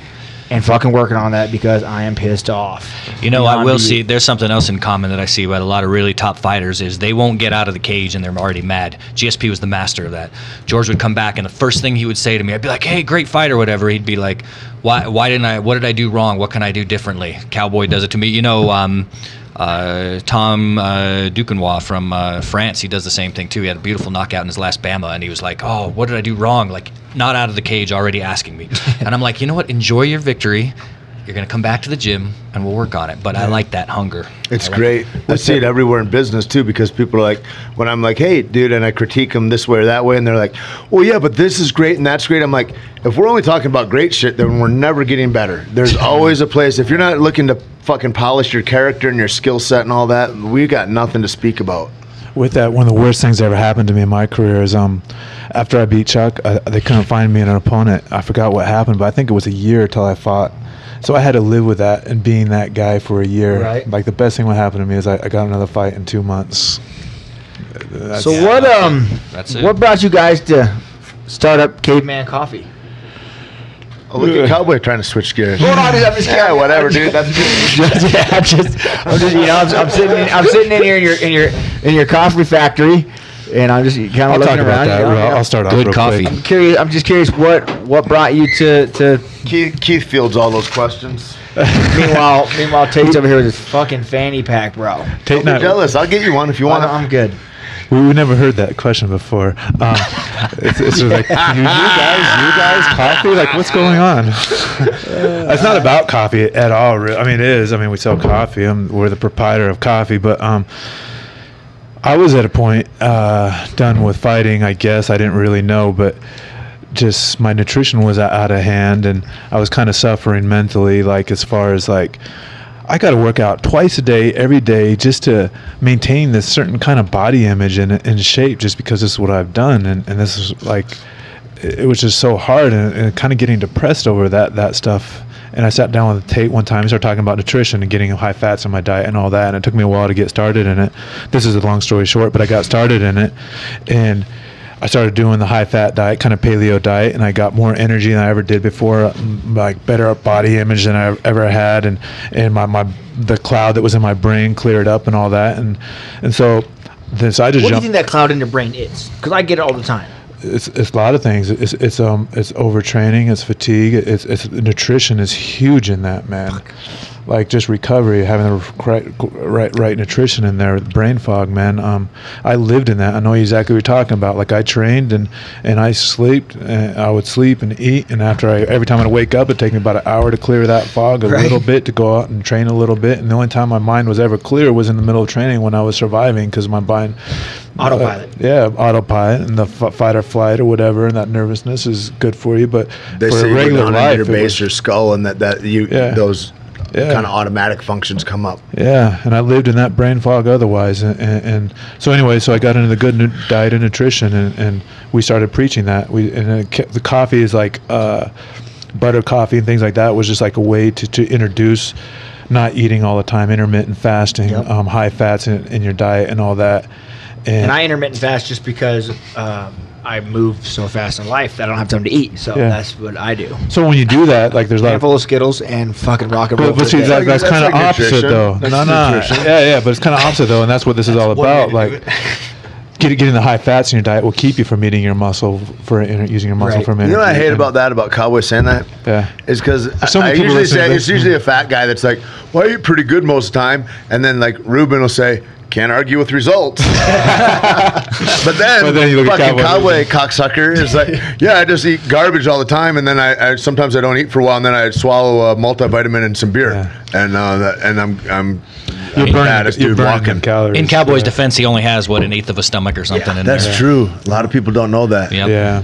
and fucking working on that because I am pissed off. You know, I will see there's something else in common that I see about a lot of really top fighters is they won't get out of the cage and they're already mad. G S P was the master of that. George would come back and the first thing he would say to me, I'd be like, hey, great fight or whatever. He'd be like, why, why didn't I, what did I do wrong? What can I do differently? Cowboy does it to me. You know, um, Uh, Tom uh, Duquenois from uh, France, he does the same thing too. He had a beautiful knockout in his last Bama, and he was like, oh, what did I do wrong? Like, not out of the cage, already asking me. And I'm like, you know what? Enjoy your victory. You're going to come back to the gym, and we'll work on it. But yeah. I like that hunger. It's I like great. It. I see it everywhere in business too, because people are like, when I'm like, hey, dude, and I critique them this way or that way, and they're like, well, yeah, but this is great, and that's great. I'm like, if we're only talking about great shit, then we're never getting better. There's always a place. If you're not looking to fucking polish your character and your skill set and all that, we got nothing to speak about. With that, one of the worst things that ever happened to me in my career is um, after I beat Chuck, I, they couldn't find me an opponent. I forgot what happened, but I think it was a year till I fought. So I had to live with that and being that guy for a year. Right. Like the best thing that happened to me is I, I got another fight in two months. That's so what um That's it. What brought you guys to start up Caveman Coffee? Oh, look at Cowboy trying to switch gears. Hold on, I'm just yeah, whatever, dude. That's just, yeah, I'm just, I'm just, you know, I'm, I'm sitting, in, I'm sitting in here in your, in your, in your coffee factory, and I'm just kind of looking around. That, you know, I'll, I'll start off. Good coffee. Quick. I'm curious. I'm just curious what, what brought you to, to Keith, Keith fields all those questions. meanwhile, meanwhile, Tate's over here with his fucking fanny pack, bro. Tate, not jealous. I'll get you one if you want. I'm good. We've never heard that question before. Um, it's, it's yeah. like, you, you guys, you guys, coffee? Like, what's going on? It's not about coffee at all. I mean, it is. I mean, we sell coffee. I'm, we're the proprietor of coffee. But um, I was at a point uh, done with fighting, I guess. I didn't really know. But just my nutrition was out of hand. And I was kind of suffering mentally, like, as far as, like, I got to work out twice a day, every day, just to maintain this certain kind of body image and, and shape, just because this is what I've done. And, and this is like, it was just so hard and, and kind of getting depressed over that, that stuff. And I sat down with Tate one time and started talking about nutrition and getting high fats in my diet and all that. And it took me a while to get started in it. This is a long story short, but I got started in it. And I started doing the high-fat diet, kind of paleo diet, and I got more energy than I ever did before, like better body image than I ever had, and, and my, my the cloud that was in my brain cleared up and all that. And and so, then, so I just What jumped. Do you think that cloud in your brain is? Because I get it all the time. It's, it's a lot of things. It's it's um it's overtraining, it's fatigue, it's, it's nutrition is huge in that, man. Fuck. Like just recovery, having the right, right, right nutrition in there, brain fog, man. Um, I lived in that. I know exactly what you're talking about. Like I trained and and I slept. And I would sleep and eat, and after I every time I wake up, it'd take me about an hour to clear that fog a right. little bit to go out and train a little bit. And the only time my mind was ever clear was in the middle of training when I was surviving because my mind. Autopilot. Uh, yeah, autopilot and the f fight or flight or whatever, and that nervousness is good for you, but they for say a regular you life, your base, your skull, and that that you yeah. those. Yeah. Kind of automatic functions come up. Yeah, and I lived in that brain fog otherwise. And, and, and so anyway, so I got into the good nu diet and nutrition, and, and we started preaching that. We and it, the coffee is like uh, butter coffee and things like that was just like a way to, to introduce not eating all the time, intermittent fasting, yep. um, high fats in, in your diet and all that. And, and I intermittent fast just because... Um, I move so fast in life that I don't have time to eat, so yeah. that's what I do. So when you do that, like there's a handful of Skittles and fucking rock and roll. But, but see, that, that's, that's kind of like opposite, nutrition. though. That's no, no, yeah, yeah, but it's kind of opposite though, and that's what this that's is all about. Like getting getting the high fats in your diet will keep you from eating your muscle for using your muscle right. for minutes. You know what I hate about that about Cowboy saying that? Yeah, is because so I, I usually say it's usually a fat guy that's like, "Well, I eat pretty good most of the time," and then like Ruben will say. Can't argue with results. But then, well, then you look fucking Cowboy cocksucker is like, yeah, I just eat garbage all the time, and then I, I sometimes I don't eat for a while, and then I swallow a multivitamin and some beer, yeah. and uh, that, and I'm I'm you're burning, you're burning calories. In Cowboy's yeah. defense, he only has what an eighth of a stomach or something. Yeah, in that's there. true. A lot of people don't know that. Yep. Yeah.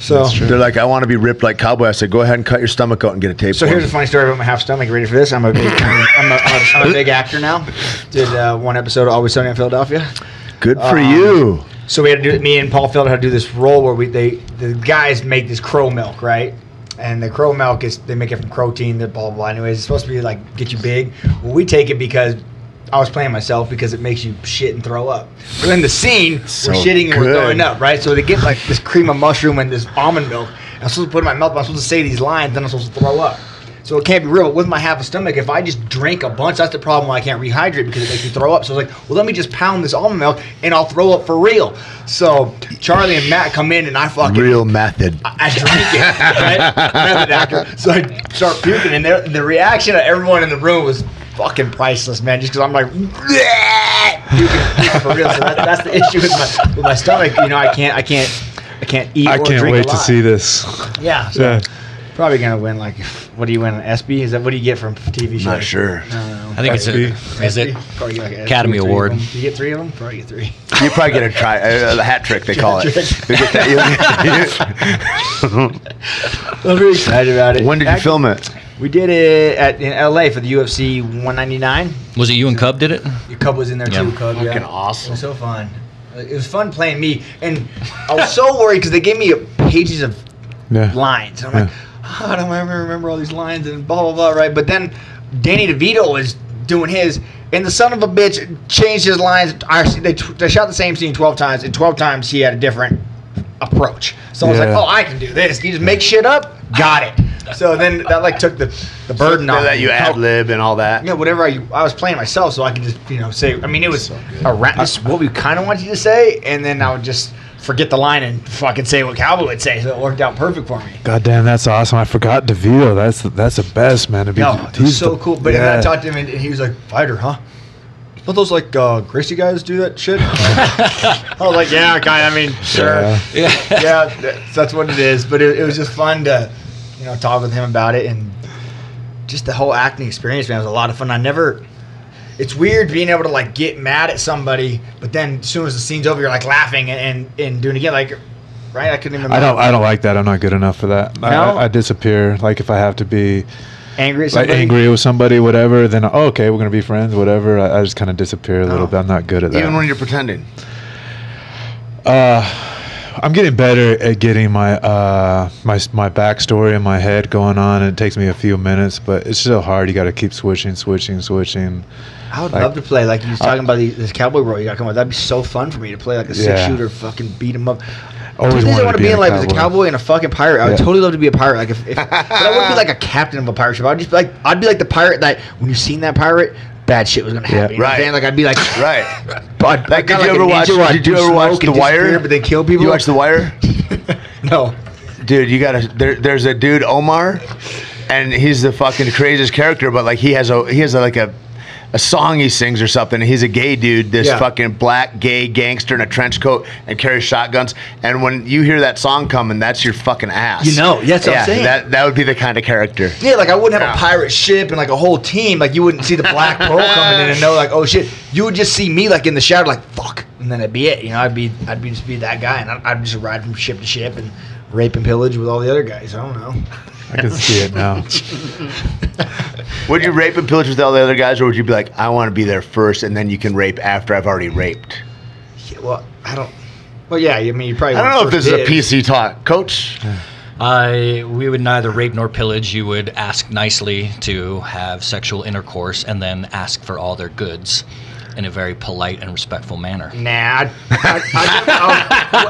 So they're like, I want to be ripped like Cowboy. I said, go ahead and cut your stomach out and get a tape. So here's a funny story about my half stomach. Ready for this? I'm a big, I'm, I'm, a, I'm, a, I'm a big actor now. Did uh, one episode of Always Sunny in Philadelphia. Good for um, you. So we had to do me and Paul Field had to do this roll where we they the guys make this crow milk, right? And the crow milk is they make it from protein. That blah blah. blah. Anyways, it's supposed to be like get you big. Well, we take it because. I was playing myself because it makes you shit and throw up. We're in the scene, so we're shitting and good. we're throwing up, right? So they get like this cream of mushroom and this almond milk. I'm supposed to put it in my mouth, but I'm supposed to say these lines, then I'm supposed to throw up. So it can't be real. With my half a stomach, if I just drink a bunch, that's the problem why I can't rehydrate, because it makes me throw up. So I was like, well, let me just pound this almond milk and I'll throw up for real. So Charlie and Matt come in and I fucking... Real method. I, I drink it, right? Method actor. So I start puking, and the, the reaction of everyone in the room was fucking priceless, man, just because I'm like... For real. So that, that's the issue with my, with my stomach. You know, I can't, I can't, I can't eat. I or can't drink wait a lot. to see this. Yeah. So yeah. Probably gonna win. Like, what do you win? An S B? Is that what do you get from T V shows? Not sure. No, no, no. I think it's a, is it probably like Academy Award? You get three of them. Probably get three. You probably get a try a, a hat trick. They call it. Get that. I'm really excited about it. When did Act- you film it? We did it at, in L A for the U F C one ninety-nine. Was it you and Cub did it? Your Cub was in there yeah. too, Cub. Fucking yeah. awesome. It was so fun. It was fun playing me. And I was so worried because they gave me pages of yeah. lines. And I'm yeah. like, oh, I don't ever remember all these lines and blah, blah, blah, right? But then Danny DeVito was doing his, and the son of a bitch changed his lines. They, they shot the same scene twelve times, and twelve times he had a different approach. So I was yeah. like, oh, I can do this. You just make shit up. Got it. So then that like took the, the burden so off. That you ad lib and all that. Yeah, whatever I I was playing myself, so I could just you know say. I mean, it was so a rap, it's what we kind of wanted you to say, and then I would just forget the line and fucking say what Cowboy would say. So it worked out perfect for me. God damn, that's awesome! I forgot DeVito. That's the, that's the best man to be. No, he's so the, cool. But yeah. then I talked to him, and he was like, "Fighter, huh? Don't those like uh, Gracie guys do that shit?" I was like, "Yeah, kind. I mean, sure. Yeah, yeah. yeah that's what it is." But it, it was just fun to. You know, talk with him about it, and just the whole acting experience, man, was a lot of fun. I never, it's weird being able to like get mad at somebody, but then as soon as the scene's over, you're like laughing and and, and doing it again, like, right? I couldn't even. I don't. I don't like that. I'm not good enough for that. No? I, I disappear. Like if I have to be angry, at somebody? like angry with somebody, whatever. Then oh, okay, we're gonna be friends, whatever. I, I just kind of disappear a little oh. bit. I'm not good at that. Even when you're pretending. Uh. I'm getting better at getting my uh, my my backstory in my head going on. It takes me a few minutes, but it's still hard. You got to keep switching, switching, switching. I would like, love to play like you were talking I, about the, this cowboy role you got coming up. That'd be so fun for me to play like a six yeah. shooter, fucking beat him up. Always I want to be in like a cowboy and a fucking pirate. I would yeah. totally love to be a pirate. Like if, if but I wouldn't be like a captain of a pirate ship. I'd just be like I'd be like the pirate that when you've seen that pirate. Bad shit was gonna happen. Yeah, right. You know what I'm like I'd be like, right. But did, like you ever watch, did you ever watch The Wire? But they kill people. You watch The Wire? No, dude. You gotta. There, there's a dude Omar, and he's the fucking craziest character. But like he has a he has a, like a. a song he sings or something. He's a gay dude, this yeah. fucking black gay gangster in a trench coat and carries shotguns. And when you hear that song coming, that's your fucking ass. You know, that's yeah, what I'm saying. That, that would be the kind of character. Yeah, like I wouldn't have yeah. a pirate ship and like a whole team. Like you wouldn't see the Black Pearl coming in and know like, oh shit. You would just see me like in the shadow, like fuck, and then it'd be it. You know, I'd be, I'd be just be that guy, and I'd, I'd just ride from ship to ship and rape and pillage with all the other guys. I don't know. I can see it now. Would you rape and pillage with all the other guys, or would you be like, I want to be there first, and then you can rape after I've already raped? Yeah, well, I don't. Well, yeah, I mean, you probably. I don't know if this did. is a P C talk, Coach. I uh, we would neither rape nor pillage. You would ask nicely to have sexual intercourse, and then ask for all their goods. In a very polite and respectful manner. Nah, I'd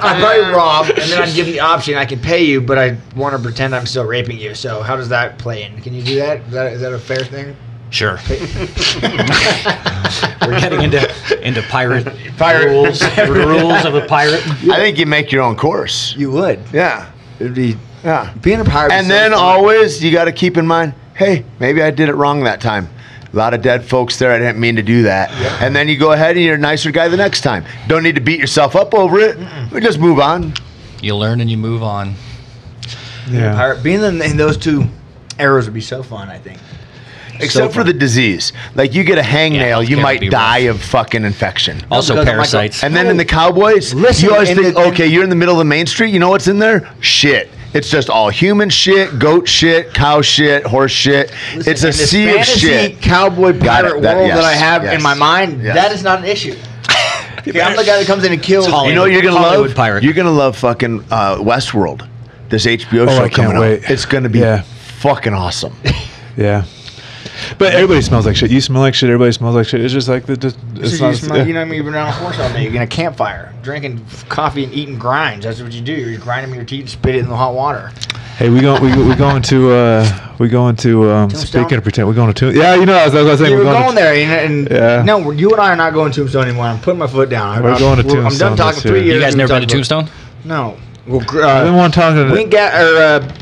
probably rob, and then I'd give the option I can pay you, but I want to pretend I'm still raping you. So how does that play in? Can you do that? Is that, is that a fair thing? Sure. We're getting into into pirate, pirate. rules, rules of a pirate. I think you make your own course. You would. Yeah. It'd be yeah. Being a pirate. And then always you got to keep in mind, hey, maybe I did it wrong that time. A lot of dead folks there. I didn't mean to do that. Yep. And then you go ahead and you're a nicer guy the next time. Don't need to beat yourself up over it. Mm-mm. We just move on. You learn and you move on. Yeah. Pirate, being in, in those two eras would be so fun, I think. Except so for the disease. Like, you get a hangnail, yeah, you might die rough. of fucking infection. Also, also parasites. And then in the Cowboys, Listen, you always think, the, okay, you're in the middle of the main street. You know what's in there? Shit. It's just all human shit, goat shit, cow shit, horse shit. Listen, it's a sea of shit. Cowboy pirate that, world yes, that I have yes, in my mind, yes. that is not an issue. Okay, I'm the guy that comes in and kills. You know what you're going to love? Pirate. You're going to love fucking uh, Westworld. This H B O oh, show I coming can't wait. Up. It's going to be yeah. fucking awesome. Yeah. But everybody smells like shit. You smell like shit. Everybody smells like shit. It's just like the. Just, it's it's not, you, smell, yeah. you know what I mean? You've been around a horse all day. You're in a campfire, drinking coffee and eating grinds. That's what you do. You're grinding your teeth, spit it in the hot water. Hey, we going we we going to uh, we going to um, speaking of pretend we're going to Tombstone. Yeah, you know I was, I was saying we were going, going there and, and yeah. No, you and I are not going to Tombstone anymore. I'm putting my foot down. We're I'm, going to Tombstone. I'm done talking three years. You guys never been to Tombstone? No. Well, uh, we want to talk to. Wink got or uh,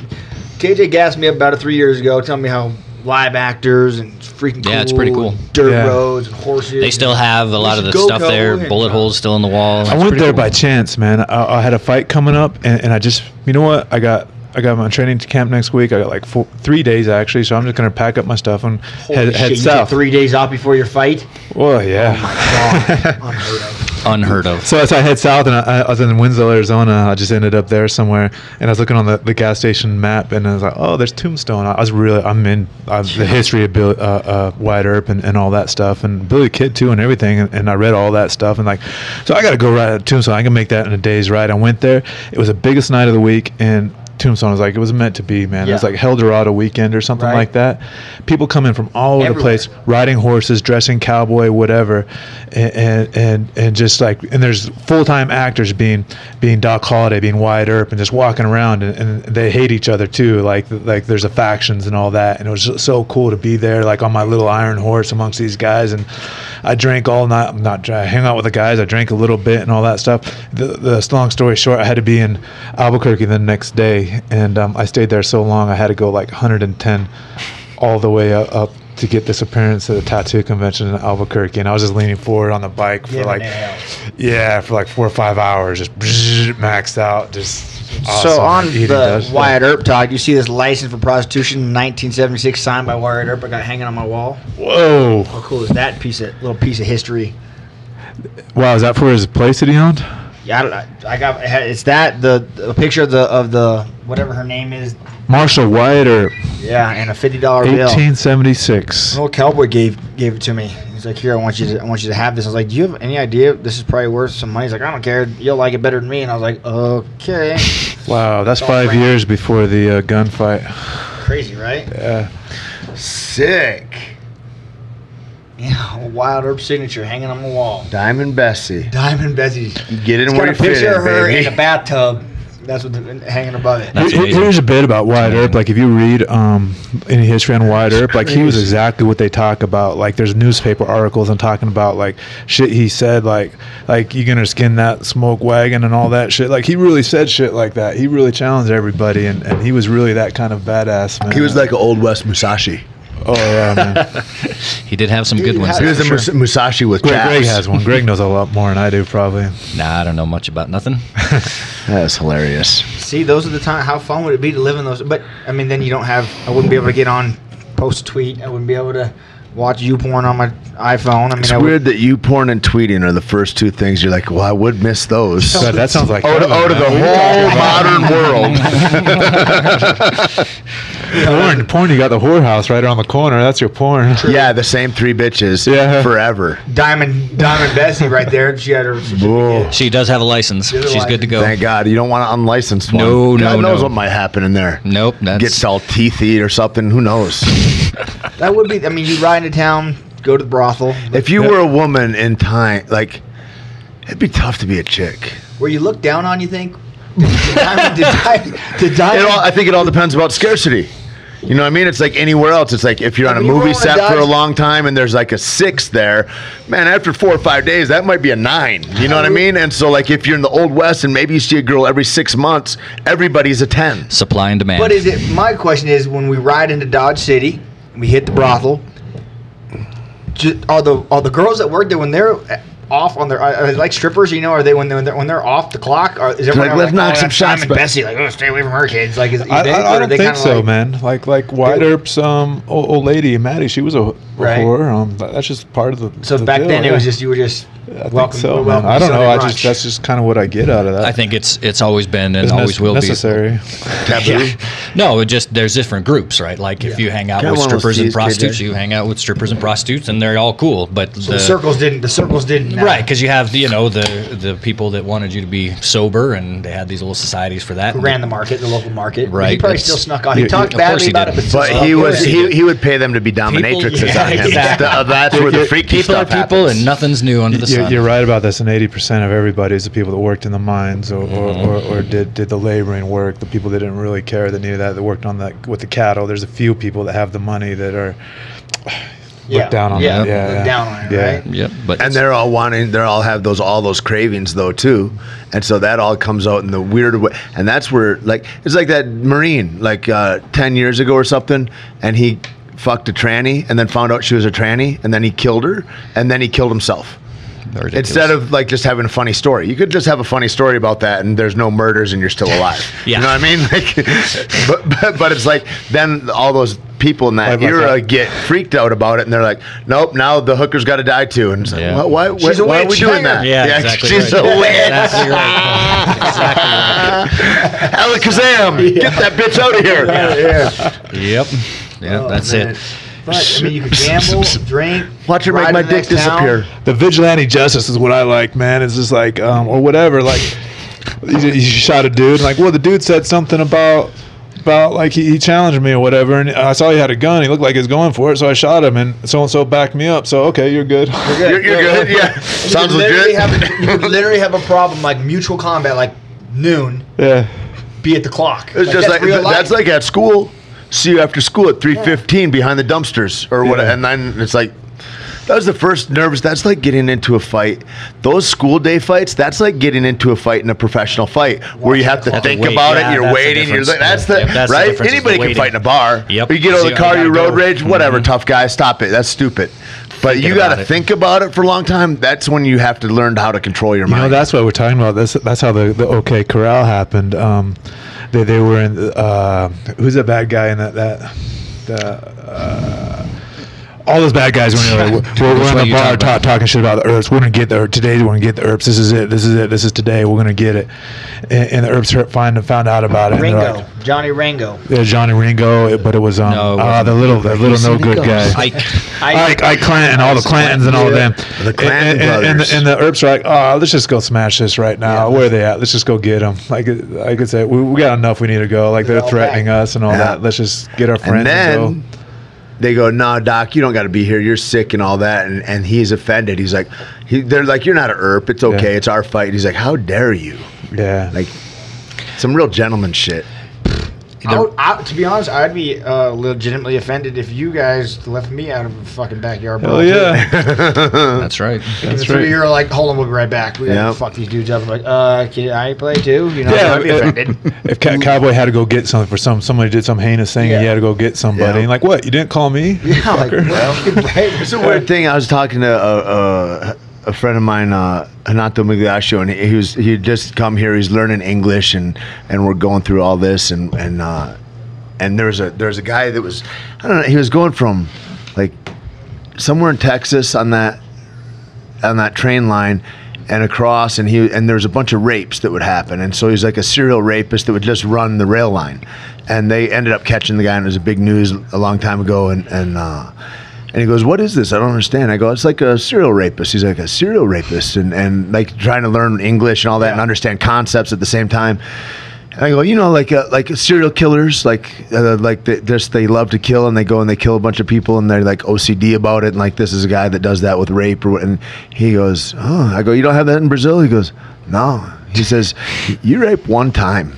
K J gassed me up about it three years ago, telling me how live actors and freaking cool, yeah, it's pretty cool. Dirt yeah. roads and horses. They still have a lot of the stuff there. Bullet holes still in the wall. That's I went there cool. by chance, man. I, I had a fight coming up, and, and I just, you know what, I got. I got my training camp next week. I got like four, three days actually, so I'm just gonna pack up my stuff and Holy head, shit, head you south. Get three days off before your fight? Well, yeah. Oh my God, unheard of. Unheard of. So as I head south, and I, I was in Winslow, Arizona. I just ended up there somewhere, and I was looking on the, the gas station map, and I was like, oh, there's Tombstone. I, I was really, I'm in I, the history of Bill, uh, uh, Wyatt Earp and, and all that stuff, and Billy the Kid too, and everything. And, and I read all that stuff, and like, so I got to go right to Tombstone. I can make that in a day's ride. I went there. It was the biggest night of the week, and Tombstone was like, it was meant to be, man. Yeah. It was like Hell Dorado weekend or something right. like that. People come in from all over the place, riding horses, dressing cowboy, whatever, and and and, and just like, and there's full time actors being being Doc Holliday, being Wyatt Earp, and just walking around, and, and they hate each other too. Like like there's a factions and all that, and it was so cool to be there, like on my little iron horse amongst these guys, and I drank all night. Not dry, I hang out with the guys. I drank a little bit and all that stuff. The, the long story short, I had to be in Albuquerque the next day. And um, I stayed there so long, I had to go like one hundred ten all the way up, up to get this appearance at a tattoo convention in Albuquerque. And I was just leaning forward on the bike for yeah, like, yeah, for like four or five hours, just maxed out. Just awesome. So on the does, Wyatt Earp talk, you see this license for prostitution in nineteen seventy-six signed by Wyatt Earp. I got hanging on my wall. Whoa! How cool is that piece of little piece of history? Wow, is that for his place that he owned? Yeah, I don't know. I got it's that the, the picture of the of the whatever her name is, Marshall Wyatt Earp. Yeah, and a fifty dollar bill. Eighteen seventy six. An old cowboy gave gave it to me. He's like, "Here, I want you to I want you to have this." I was like, "Do you have any idea this is probably worth some money?" He's like, "I don't care. You'll like it better than me." And I was like, "Okay." Wow, that's so five years out. Before the uh, gunfight. Crazy, right? Yeah. Sick. Yeah, a Wyatt Earp signature hanging on the wall. Diamond Bessie. Diamond Bessie. You get in where you fit in, baby. Picture her in a bathtub. That's what the, hanging above it. Here, here's a bit about Wyatt Earp. Like if you read um, any history on Wyatt Earp, like he was exactly what they talk about. Like there's newspaper articles and talking about like shit he said. Like like you're gonna skin that smoke wagon and all that shit. Like he really said shit like that. He really challenged everybody, and, and he was really that kind of badass man. He was like an old West Musashi. Oh yeah, man. He did have some Dude, good ones. He was a sure. Musashi with Greg, Greg has one. Greg knows a lot more than I do, probably. Nah, I don't know much about nothing. That's hilarious. See, those are the time. How fun would it be to live in those? But I mean, then you don't have. I wouldn't be able to get on, post a tweet. I wouldn't be able to watch YouPorn on my iPhone. I mean, it's I weird would, that YouPorn and tweeting are the first two things you're like, well, I would miss those. God, that sounds like out oh, oh, to the whole modern world. Porn, porn, you got the whorehouse right around the corner. That's your porn. True. Yeah, the same three bitches yeah. forever. Diamond Diamond Bessie right there. She had her certificate. She does have a license. She She's a license. Good to go. Thank God. You don't want an unlicensed one. No, no, God knows no. what might happen in there. Nope. That's... Gets all teethy or something. Who knows? That would be, I mean, you ride into town, go to the brothel. If you yep. were a woman in time, like, it'd be tough to be a chick. Where you look down on, you think? Diamond, the diamond, the diamond. It all, I think it all depends about scarcity. You know what I mean? It's like anywhere else. It's like if you're on I mean, a movie set a for a long time and there's like a six there, man, after four or five days, that might be a nine. You know what I mean? And so like if you're in the Old West and maybe you see a girl every six months, everybody's a ten. Supply and demand. But is it, my question is, when we ride into Dodge City, we hit the brothel, are the, are the girls that work there when they're... off on their, are they like strippers? You know, are they when they're when they're, when they're off the clock? Or is everyone like, let's like, knock oh, some shots? Diamond Bessie, like, oh, stay away from her kids. Like, is, I, they, I, I don't they think so, like, man. Like, like Wyatt Earp's um old, old lady, Maddie. She was a, a right. whore. Um, that's just part of the. So the back deal, then right? It was just you were just. I welcome, think so. Man. I don't know. I just that's just kind of what I get out of that. I think it's it's always been and it's always will necessary. Be necessary. Taboo. Yeah. No, it just there's different groups, right? Like yeah. if you hang out kind with strippers and prostitutes, K J. You hang out with strippers and prostitutes, and they're all cool. But so the, the circles didn't. The circles didn't. No. Right, because you have, you know, the the people that wanted you to be sober, and they had these little societies for that. Who ran the market, the local market. Right. He probably still snuck on. He talked he, badly he about did. it, but, but he was he, he would pay them to be dominatrixes people, yeah, on him. Exactly. The, that's where the freaky people stuff are people, happens. And nothing's new under the you're, sun. You're right about this, and eighty percent of everybody is the people that worked in the mines or, mm-hmm. or, or, or did, did the laboring work, the people that didn't really care that needed that, that worked on that with the cattle. There's a few people that have the money that are... Look yeah. down on yeah. it. Yeah, yeah. down on it, yeah. right? Yep. But and they're all wanting, they all have those, all those cravings though too, and so that all comes out in the weird way. And that's where, like, it's like that Marine, like uh, ten years ago or something, and he fucked a tranny, and then found out she was a tranny, and then he killed her, and then he killed himself. Instead of like just having a funny story, you could just have a funny story about that, and there's no murders, and you're still alive. Yeah. You know what I mean? Like, but, but but it's like then all those people in that era that? get freaked out about it, and they're like, nope, now the hooker's got to die too. And it's like, yeah. why, why, she's why, why are we doing that? Yeah, yeah, exactly. She's right. a witch. Exactly right. Exactly right. Alakazam, yeah. get that bitch out of here. Yeah. yeah. Yep. Yeah, oh, that's man. it. But, I mean, you can gamble, drink. Watch her make my dick disappear. Town. The vigilante justice is what I like, man. It's just like, um, or whatever. Like, you, you shot a dude, and like, well, the dude said something about, about like he, he challenged me or whatever, and I saw he had a gun. He looked like he was going for it, so I shot him, and so and so backed me up. So okay, you're good. You're good. You're, you're yeah. good. Yeah, sounds legit. Have, you could literally have a problem like mutual combat, like noon. Yeah. Be at the clock. It's like, just that's like that's like at school. See you after school at three fifteen yeah. behind the dumpsters or yeah. whatever. And then it's like, that was the first nervous. That's like getting into a fight. Those school day fights, that's like getting into a fight in a professional fight where you have to have think to about yeah, it. You're waiting. You're like, that's the, yeah, that's right? The Anybody can fight in a bar. Yep. You get out of the car, you road rage, whatever, mm-hmm. tough guy, stop it. That's stupid. But Thinking you got to think about it for a long time. That's when you have to learn how to control your mind. You know, that's what we're talking about. That's, that's how the, the OK Corral happened. Um, they, they were in, uh, who's that bad guy in that, that, the, uh, all those bad guys were in, like, we're, we're in a bar talk, talking shit about the Earps. We're going to get the Earps. Today we're going to get the Earps. This is it. This is it. This is today. We're going to get it. And, and the Earps find, found out about it. Ringo. Like, Johnny Ringo. Yeah, Johnny Ringo. But it was um, no, uh, the little the little no good guys. Ike. Ike, Ike Clanton. All the Clantons and all yeah. of them. The Clanton brothers. And, and, and the Earps are like, oh, let's just go smash this right now. Yeah. Where are they at? Let's just go get them. Like I could say, we, we got enough. We need to go. Like they're threatening us and all yeah. that. Let's just get our friends and, then, and go. They go, nah, doc, you don't got to be here. You're sick and all that. And, and he's offended. He's like, he, they're like, you're not an E R P. It's okay. Yeah. It's our fight. And he's like, how dare you? Yeah. Like, some real gentleman shit. I would, I, to be honest, I'd be uh, legitimately offended if you guys left me out of the fucking backyard. Oh yeah, that's right. That's right. You're like, hold on, we'll be right back. We yep. gotta fuck these dudes up. I'm like, uh, can I play too? You know, yeah, I'd be offended. If Ca- Cowboy had to go get something for some, somebody did some heinous thing, yeah. and he had to go get somebody. Yeah. And like, what? You didn't call me? Yeah, like, well, it's a weird thing. I was talking to. Uh, uh, A friend of mine, uh, Hanato Migliaccio, and he was he just come here. He's learning English, and, and we're going through all this, and and uh, and there's a there's a guy that was I don't know. He was going from like somewhere in Texas on that on that train line and across, and he and there's a bunch of rapes that would happen, and so he's like a serial rapist that would just run the rail line, and they ended up catching the guy, and it was a big news a long time ago, and and. Uh, And he goes, what is this? I don't understand. I go, it's like a serial rapist. He's like, a serial rapist? And, and like trying to learn English and all that yeah. and understand concepts at the same time. And I go, you know, like uh, like serial killers, like uh, like they, just they love to kill, and they go and they kill a bunch of people, and they're like O C D about it. And like, this is a guy that does that with rape. Or, and he goes, oh. I go, you don't have that in Brazil? He goes, no. He says, you rape one time.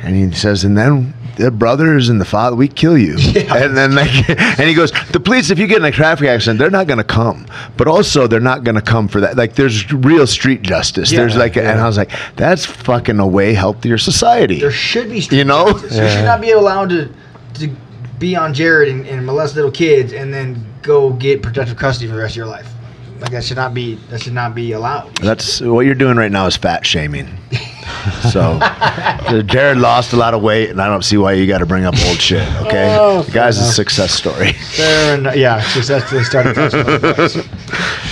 And he says, and then... the brothers and the father, we kill you. Yeah. And then, like, and he goes, the police, if you get in a traffic accident, they're not going to come. But also, they're not going to come for that. Like, there's real street justice. Yeah. There's like, yeah. and I was like, that's fucking a way healthier society. There should be street you know? justice. Yeah. You should not be allowed to, to be on Jared and, and molest little kids and then go get protective custody for the rest of your life. Like, that should not be, that should not be allowed. That's what you're doing right now is fat shaming. So Jared lost a lot of weight, and I don't see why you got to bring up old shit. Okay, oh, the guy's enough. a success story. Fair enough. Yeah, successfully started.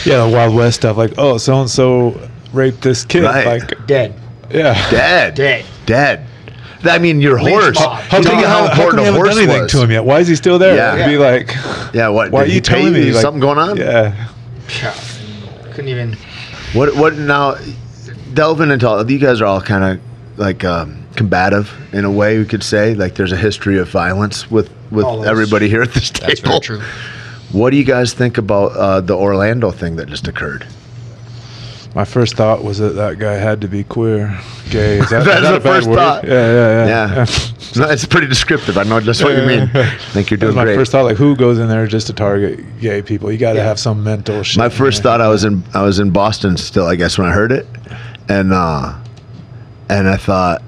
Yeah, the Wild West stuff. Like, oh, so and so raped this kid. Right. Like dead. Yeah. Dead. Dead. Dead. I mean, your Leech horse. How, how, how, how important a horse anything was. To him yet? Why is he still there? Yeah. Yeah. Be like, yeah. What? Why are you telling me like, something going on? Yeah. Yeah. Couldn't even. What what now? Delving into all, you guys are all kind of like um, combative in a way, we could say. Like there's a history of violence with with Always. everybody here at this table. That's very true. What do you guys think about uh, the Orlando thing that just occurred? My first thought was that that guy had to be queer, gay. Is that, That's is that the first word? thought. Yeah, yeah, yeah. yeah. No, it's pretty descriptive. I know just what yeah, you mean. Yeah, yeah. I think you're doing my great. My first thought, like, who goes in there just to target gay people? You got to yeah. have some mental shit. My first thought, I was in, I was in Boston still, I guess, when I heard it, and uh, and I thought,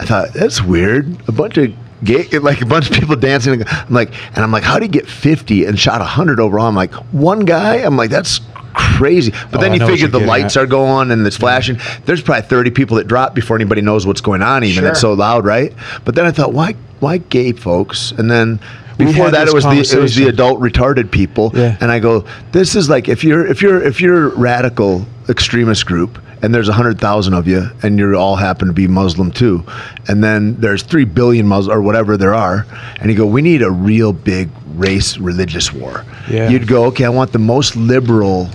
I thought that's weird. A bunch of gay, like a bunch of people dancing. I'm like, and I'm like, how do you get fifty and shot one hundred overall? I'm like, one guy. I'm like, that's crazy. But oh, then you figure the lights at. are going and it's flashing. Yeah. There's probably thirty people that drop before anybody knows what's going on even. Sure. It's so loud, right? But then I thought, why why gay folks? And then before that it was the it was the adult retarded people. Yeah. And I go, this is like if you're if you're if you're radical extremist group and there's a hundred thousand of you and you all happen to be Muslim too, and then there's three billion Muslim or whatever there are, and you go, we need a real big race religious war. Yeah. You'd go, okay, I want the most liberal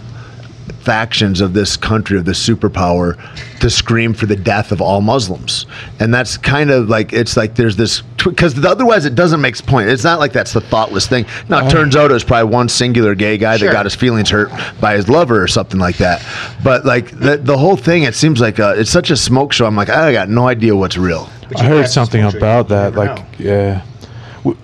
factions of this country, of this superpower, to scream for the death of all Muslims. And that's kind of like, it's like there's this, because otherwise it doesn't make point. It's not like that's the thoughtless thing. Now, it oh. turns out it was probably one singular gay guy sure. that got his feelings hurt by his lover or something like that. But like the, the whole thing, it seems like a, it's such a smoke show. I'm like, I got no idea what's real. I heard something about that. Like, know. yeah.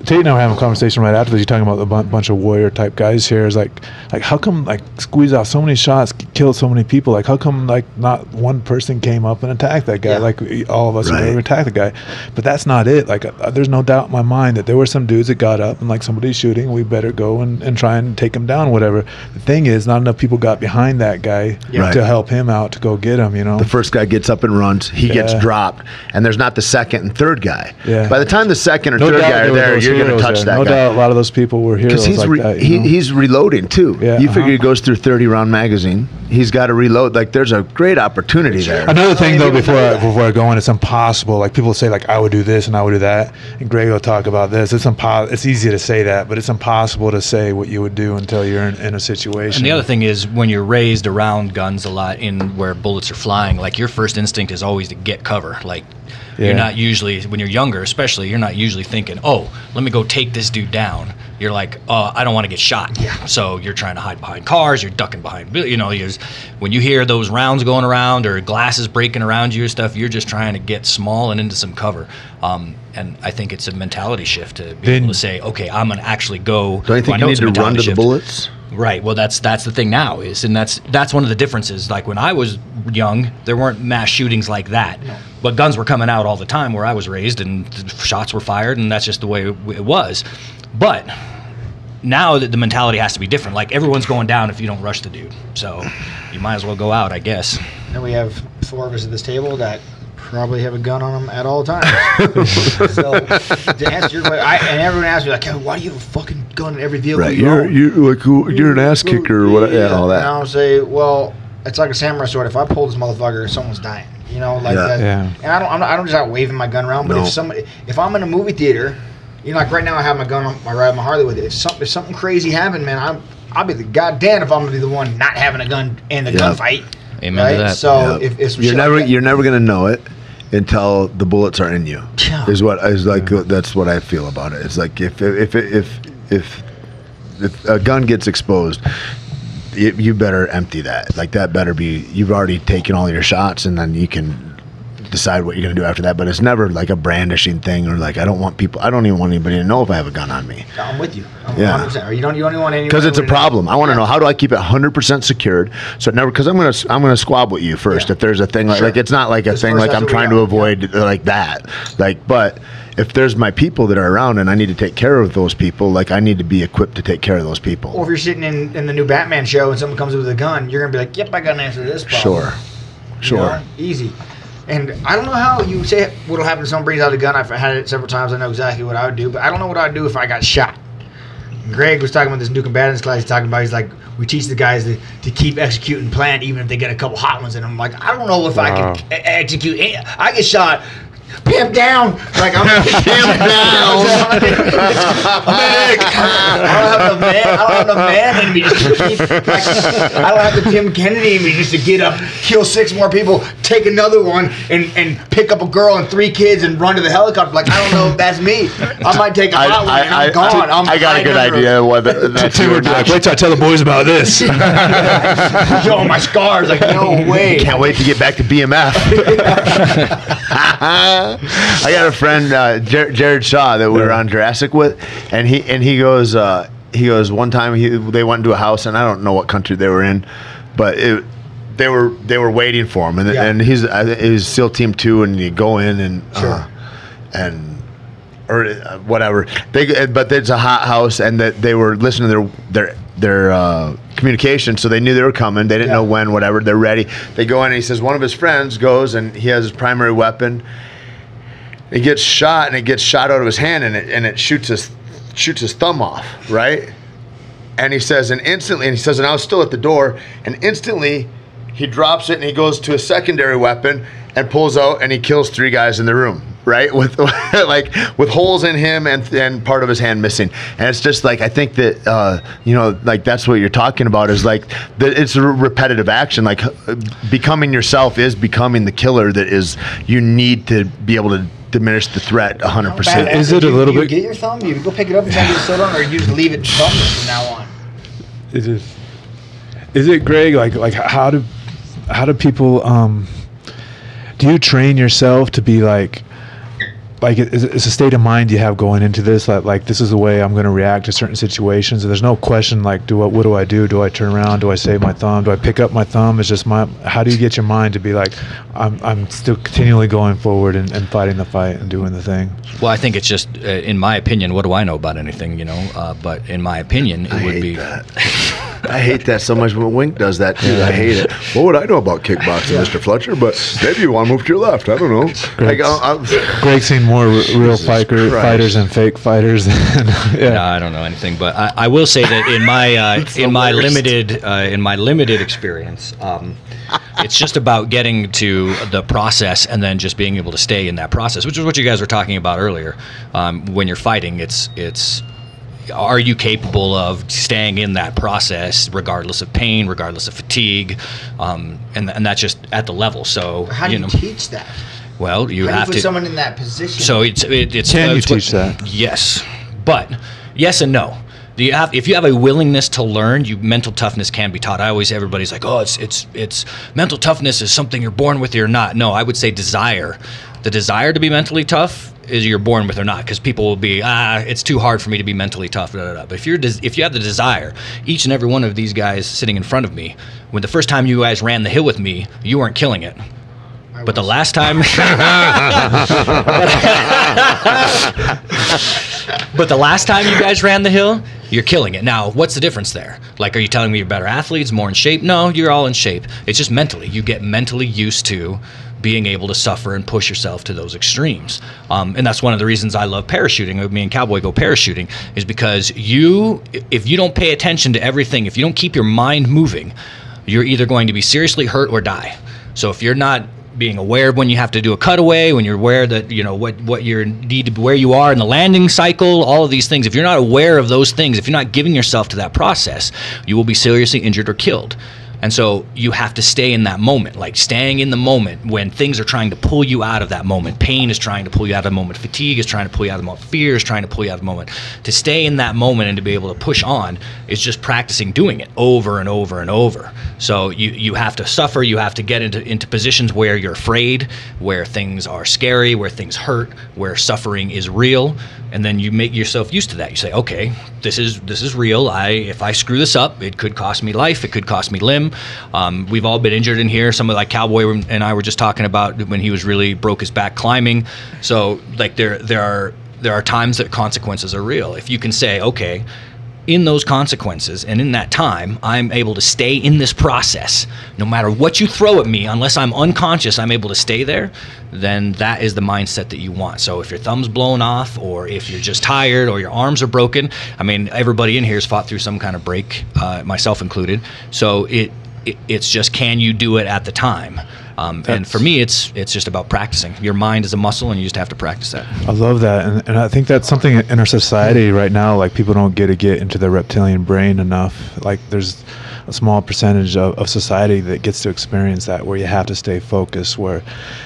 Tate and I were having a conversation right after this. You're talking about a b- bunch of warrior type guys here. It's like, like how come like squeeze out so many shots, kill so many people? Like how come like not one person came up and attacked that guy? Yeah. Like all of us right. would attack the guy, but that's not it. Like uh, there's no doubt in my mind that there were some dudes that got up and like somebody's shooting. We better go and, and try and take him down. Whatever. The thing is, not enough people got behind that guy yeah. right. to help him out to go get him. You know, the first guy gets up and runs. He yeah. gets dropped, and there's not the second and third guy. Yeah. By the time the second or no third guy are there. You're going to touch there. that no guy. Doubt a lot of those people were heroes he's like re- that. He, he's reloading, too. Yeah, you uh-huh. figure he goes through thirty-round magazine. He's got to reload. Like, there's a great opportunity there. Another thing, though, before I, before I go in, it's impossible. Like, people say, like, I would do this and I would do that. And Greg will talk about this. It's impo- It's easy to say that, but it's impossible to say what you would do until you're in, in a situation. And the other thing is, when you're raised around guns a lot in where bullets are flying, like, your first instinct is always to get cover. Like, yeah. you're not usually, when you're younger especially, you're not usually thinking, oh, let me go take this dude down. You're like, oh, I don't want to get shot. Yeah. So you're trying to hide behind cars, you're ducking behind, you know, you're, when you hear those rounds going around or glasses breaking around you and stuff, you're just trying to get small and into some cover. Um, and I think it's a mentality shift to be then, able to say, okay, I'm going to actually go. Do you think you need to run to shift. the bullets? Right. Well, that's that's the thing now is, and that's that's one of the differences. Like when I was young, there weren't mass shootings like that, no. but guns were coming out all the time where I was raised, and shots were fired, and that's just the way it, it was. But now that the mentality has to be different. Like everyone's going down if you don't rush the dude, so you might as well go out, I guess. And we have four of us at this table that probably have a gun on them at all times. So to answer your question, I, and everyone asks me like, hey, why do you have a fucking gun in every vehicle? Right, you're you're, like, you're an ass kicker or whatever, yeah, and all that. And I'll say, well, it's like a samurai sword. If I pull this motherfucker, someone's dying. You know, like yeah. that. Yeah. And I don't, I'm not, I don't just out waving my gun around. But no. if somebody, if I'm in a movie theater, you know, like right now, I have my gun on, I ride my Harley with it. If something, if something crazy happened, man, I'm, I'll be the goddamn if I'm gonna be the one not having a gun in the yeah. gunfight. Amen right? to that. So yeah. if, if you're never, like that, you're never gonna know it until the bullets are in you. Is what is like. Yeah. That's what I feel about it. It's like if if if if if, if a gun gets exposed, it, you better empty that. Like that better be. You've already taken all your shots, and then you can decide what you're gonna do after that. But it's never like a brandishing thing, or like I don't want people. I don't even want anybody to know if I have a gun on me. I'm with you. I'm yeah. one hundred percent. You don't. You don't want anybody. Because it's a problem. Know. I want to yeah. know how do I keep it one hundred percent secured. So never. Because I'm gonna. I'm gonna squabble at you first yeah. if there's a thing like, sure. like it's not like a thing like I'm trying to avoid yeah. like that. Like but. If there's my people that are around and I need to take care of those people, like I need to be equipped to take care of those people. Or if you're sitting in, in the new Batman show and someone comes up with a gun, you're going to be like, yep, I got an answer to this problem. Sure. Sure. You know, easy. And I don't know how you say what will happen if someone brings out a gun. I've had it several times. I know exactly what I would do, but I don't know what I would do if I got shot. Greg was talking about this new combatants class. He's talking about he's like, we teach the guys to, to keep executing plan even if they get a couple hot ones. And I'm like, I don't know if wow. I can execute. I get shot pimp down. Like, I'm pimp down. Meg. I don't have the man. I don't have the man in me. Just like, I don't have the Tim Kennedy in me just to get up, kill six more people, take another one, and and pick up a girl and three kids and run to the helicopter. Like, I don't know if that's me. I might take a hot one and I'm I, gone. I, I'm I got a good idea. Whether that's you or not. Wait till I tell the boys about this. Yo, my scars. Like, no way. Can't wait to get back to B M F. I got a friend, uh, Jer- Jared Shaw, that we were on Jurassic with, and he and he goes, uh, he goes. One time he, they went into a house, and I don't know what country they were in, but it, they were they were waiting for him, and yeah. and he's uh, it was still team two, and you go in and sure. uh, and. Or whatever, they but it's a hot house, and that they were listening to their their their uh, communication, so they knew they were coming. They didn't yeah. know when, whatever. They're ready. They go in, and he says one of his friends goes, and he has his primary weapon. It gets shot, and it gets shot out of his hand, and it and it shoots his shoots his thumb off, right? And he says, and instantly, and he says, and I was still at the door, and instantly, he drops it, and he goes to a secondary weapon, and pulls out, and he kills three guys in the room. Right, with like with holes in him and and part of his hand missing, and it's just like I think that uh, you know, like that's what you're talking about is like the, it's a repetitive action. Like becoming yourself is becoming the killer that is. You need to be able to diminish the threat a hundred percent. Is it a little bit? You get your thumb. You go pick it up and try to get it on, or you just leave it thumbless from now on. Is it? Is it, Greg? Like like how do how do people? Um, do you train yourself to be like? Like it, it's a state of mind you have going into this. Like, like this is the way I'm going to react to certain situations. And there's no question. Like, do what? What do I do? Do I turn around? Do I save my thumb? Do I pick up my thumb? It's just my. How do you get your mind to be like, I'm, I'm still continually going forward and, and fighting the fight and doing the thing? Well, I think it's just, uh, in my opinion. What do I know about anything? You know, uh, but in my opinion, it I would hate be. That. I hate that so much. When Wink does that too, I hate it. What would I know about kickboxing, yeah. Mister Fletcher? But maybe you want to move to your left. I don't know. Greg's, like, Greg's seen more r- real fighter, fighters and fake fighters. Than, yeah. No, I don't know anything, but I, I will say that in my uh, in my worst. limited uh, in my limited experience, um, it's just about getting to the process and then just being able to stay in that process, which is what you guys were talking about earlier. Um, when you're fighting, it's it's. Are you capable of staying in that process regardless of pain, regardless of fatigue? Um, and, and that's just at the level. So how do you, you know, teach that? Well, you how have do you put to someone in that position. So it's, it, it's, can uh, you it's teach what, that? Yes, but yes and no. Do you have, if you have a willingness to learn, you mental toughness can be taught. I always, everybody's like, oh, it's, it's, it's mental toughness is something you're born with or not. No, I would say desire, the desire to be mentally tough is you're born with or not, because people will be, ah, it's too hard for me to be mentally tough, blah, blah, blah. But if you're des- if you have the desire, each and every one of these guys sitting in front of me, when the first time you guys ran the hill with me, you weren't killing it. I but was. the last time But the last time you guys ran the hill, you're killing it. Now, what's the difference there? Like, are you telling me you're better athletes, more in shape? No, you're all in shape. It's just mentally. You get mentally used to being able to suffer and push yourself to those extremes. Um, and that's one of the reasons I love parachuting. Me and Cowboy go parachuting is because you, if you don't pay attention to everything, if you don't keep your mind moving, you're either going to be seriously hurt or die. So if you're not being aware of when you have to do a cutaway, when you're aware that, you know, what, what you need to, where you are in the landing cycle, all of these things, if you're not aware of those things, if you're not giving yourself to that process, you will be seriously injured or killed. And so you have to stay in that moment, like staying in the moment when things are trying to pull you out of that moment. Pain is trying to pull you out of the moment. Fatigue is trying to pull you out of the moment. Fear is trying to pull you out of the moment. To stay in that moment and to be able to push on is just practicing doing it over and over and over. So you, you have to suffer. You have to get into, into positions where you're afraid, where things are scary, where things hurt, where suffering is real. And then you make yourself used to that. You say, okay, this is this is real. I if I screw this up, it could cost me life. It could cost me limb. Um, we've all been injured in here. Some of like Cowboy and I were just talking about when he was really broke his back climbing. So like there there are there are times that consequences are real. If you can say, okay, in those consequences and in that time, I'm able to stay in this process. No matter what you throw at me, unless I'm unconscious, I'm able to stay there. Then that is the mindset that you want. So if your thumb's blown off, or if you're just tired, or your arms are broken, I mean, everybody in here has fought through some kind of break, uh, myself included. So it, it it's just, can you do it at the time? Um, and for me, it's it's just about practicing. Your mind is a muscle, and you just have to practice that. I love that, and, and I think that's something in our society right now. Like, people don't get to get into their reptilian brain enough. Like, there's a small percentage of, of society that gets to experience that, where you have to stay focused, where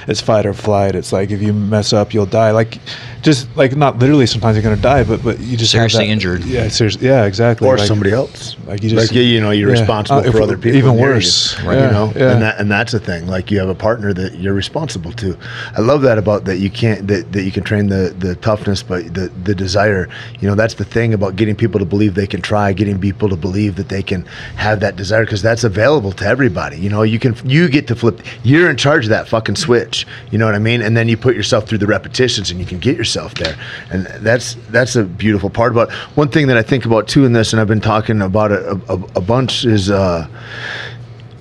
it's fight or flight. It's like, if you mess up, you'll die. Like, just like, not literally. Sometimes you're gonna die, but but you just seriously have that, injured. Yeah, seriously. Yeah, exactly. Or like, somebody else. Like you just, like, you know, you're yeah. responsible uh, for other people. Even worse, right? Yeah, you know, yeah. and that and that's a thing. Like, you You have a partner that you're responsible to. I love that about that you can't that, that you can train the the toughness, but the the desire, you know, that's the thing about getting people to believe they can try, getting people to believe that they can have that desire, because that's available to everybody. You know, you can you get to flip, you're in charge of that fucking switch, you know what I mean? And then you put yourself through the repetitions and you can get yourself there. And that's that's a beautiful part about it. One thing that I think about too in this, and I've been talking about it a, a, a bunch, is uh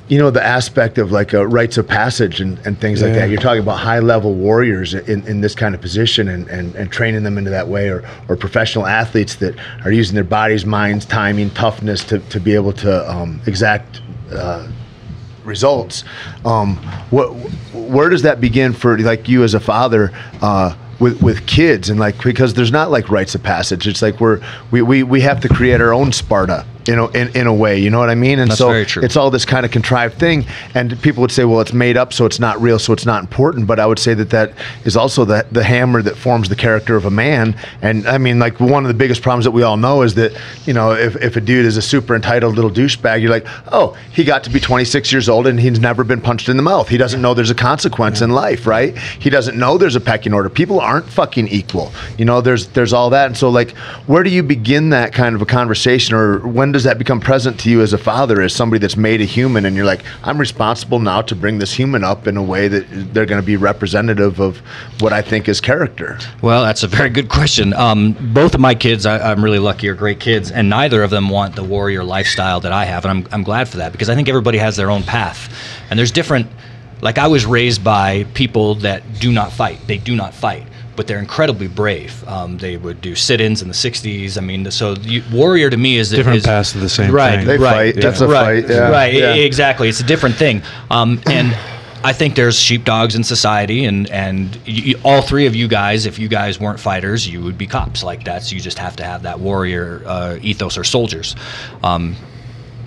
you know, the aspect of like a rites of passage and, and things yeah. like that. You're talking about high level warriors in, in this kind of position and, and, and training them into that way, or, or professional athletes that are using their bodies, minds, timing, toughness to, to be able to um, exact uh, results. Um, what, where does that begin for like you as a father uh, with, with kids? And like, because there's not like rites of passage. It's like we're, we, we, we have to create our own Sparta. You know, in, in a way, you know what I mean? And that's so very true. It's all this kind of contrived thing. And people would say, well, it's made up, so it's not real, so it's not important. But I would say that that is also the, the hammer that forms the character of a man. And I mean, like, one of the biggest problems that we all know is that, you know, if, if a dude is a super entitled little douchebag, you're like, oh, he got to be twenty-six years old and he's never been punched in the mouth. He doesn't know there's a consequence in life, right? He doesn't know there's a pecking order. People aren't fucking equal. You know, there's, there's all that. And so, like, where do you begin that kind of a conversation, or when does that become present to you as a father, as somebody that's made a human, and you're like, I'm responsible now to bring this human up in a way that they're going to be representative of what I think is character? Well, that's a very good question. Um, both of my kids, I, I'm really lucky, are great kids, and neither of them want the warrior lifestyle that I have, and I'm, I'm glad for that, because I think everybody has their own path, and there's different, like, I was raised by people that do not fight. They do not fight, but they're incredibly brave. Um, they would do sit-ins in the sixties. I mean, so you, warrior to me is different is, paths of the same right, thing. They right, fight. Yeah. That's a right, fight. Yeah. Right, yeah. Exactly. It's a different thing. Um, and I think there's sheepdogs in society, and and you, all three of you guys, if you guys weren't fighters, you would be cops like that. So you just have to have that warrior uh, ethos, or soldiers. Um,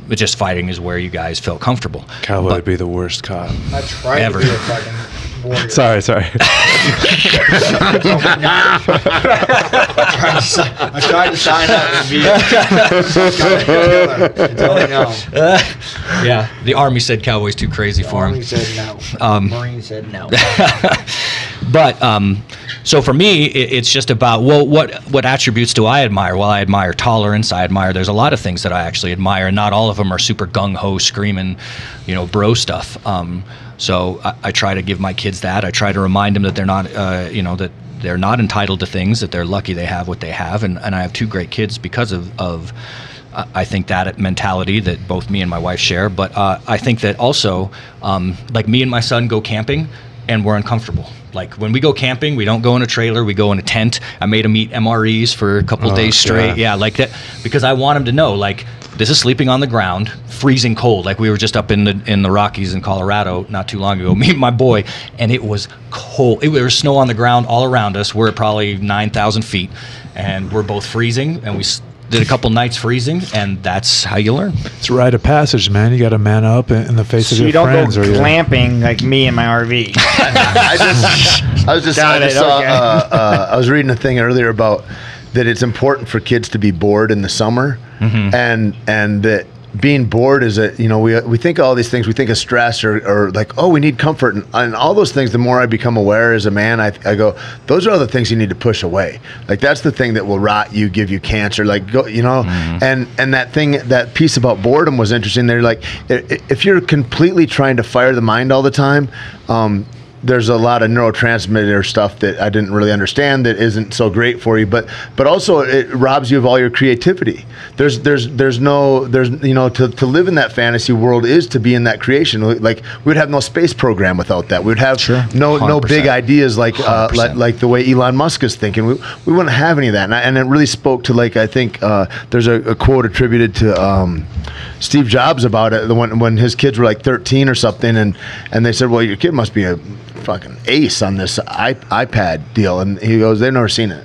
but just fighting is where you guys feel comfortable. Cowboy but, would be the worst cop I tried ever. To be a fucking warrior. Sorry, sorry. I, tried to sign, I tried to sign up to be a totally no. Uh, yeah, the Army said Cowboy's too crazy the for Army him. Said no. Um, Marine said no. But um, so for me, it, it's just about, well, what what attributes do I admire? Well, I admire tolerance. I admire. There's a lot of things that I actually admire, and not all of them are super gung ho, screaming, you know, bro stuff. Um, So I, I try to give my kids that. I try to remind them that they're not, uh, you know, that they're not entitled to things, that they're lucky they have what they have. And, and I have two great kids because of, of uh, I think, that mentality that both me and my wife share. But uh, I think that also, um, like, me and my son go camping, and we're uncomfortable. Like, when we go camping, we don't go in a trailer, we go in a tent. I made him eat M R Es for a couple oh, days straight. Yeah. yeah, like that, because I want him to know, like, this is sleeping on the ground, freezing cold. Like, we were just up in the in the Rockies in Colorado not too long ago, me and my boy, and it was cold. It, there was snow on the ground all around us. We're at probably nine thousand feet, and we're both freezing, and we did a couple nights freezing, and that's how you learn. It's a rite of passage, man. You got to man up in the face so of your you don't friends. Go or glamping like me in my R V. I, just, I was just, I, just saw, okay. uh, uh, I was reading a thing earlier about that it's important for kids to be bored in the summer, mm-hmm. and and that being bored is a, you know, we we think all these things, we think of stress or, or like, oh, we need comfort, and, and all those things. The more I become aware as a man, I, I go, those are the things you need to push away. Like, that's the thing that will rot you, give you cancer, like, go, you know, mm-hmm. and and that thing, that piece about boredom was interesting. They're like, if you're completely trying to fire the mind all the time, um, there's a lot of neurotransmitter stuff that I didn't really understand that isn't so great for you, but but also it robs you of all your creativity. There's there's there's no there's you know to, to live in that fantasy world is to be in that creation. Like we'd have no space program without that. We'd have sure. no one hundred percent. No big ideas like uh, like like the way Elon Musk is thinking. We we wouldn't have any of that. And, I, and it really spoke to like I think uh, there's a, a quote attributed to um, Steve Jobs about it. The one when his kids were like thirteen or something, and and they said, well, your kid must be a fucking ace on this iPad deal, and he goes, they've never seen it.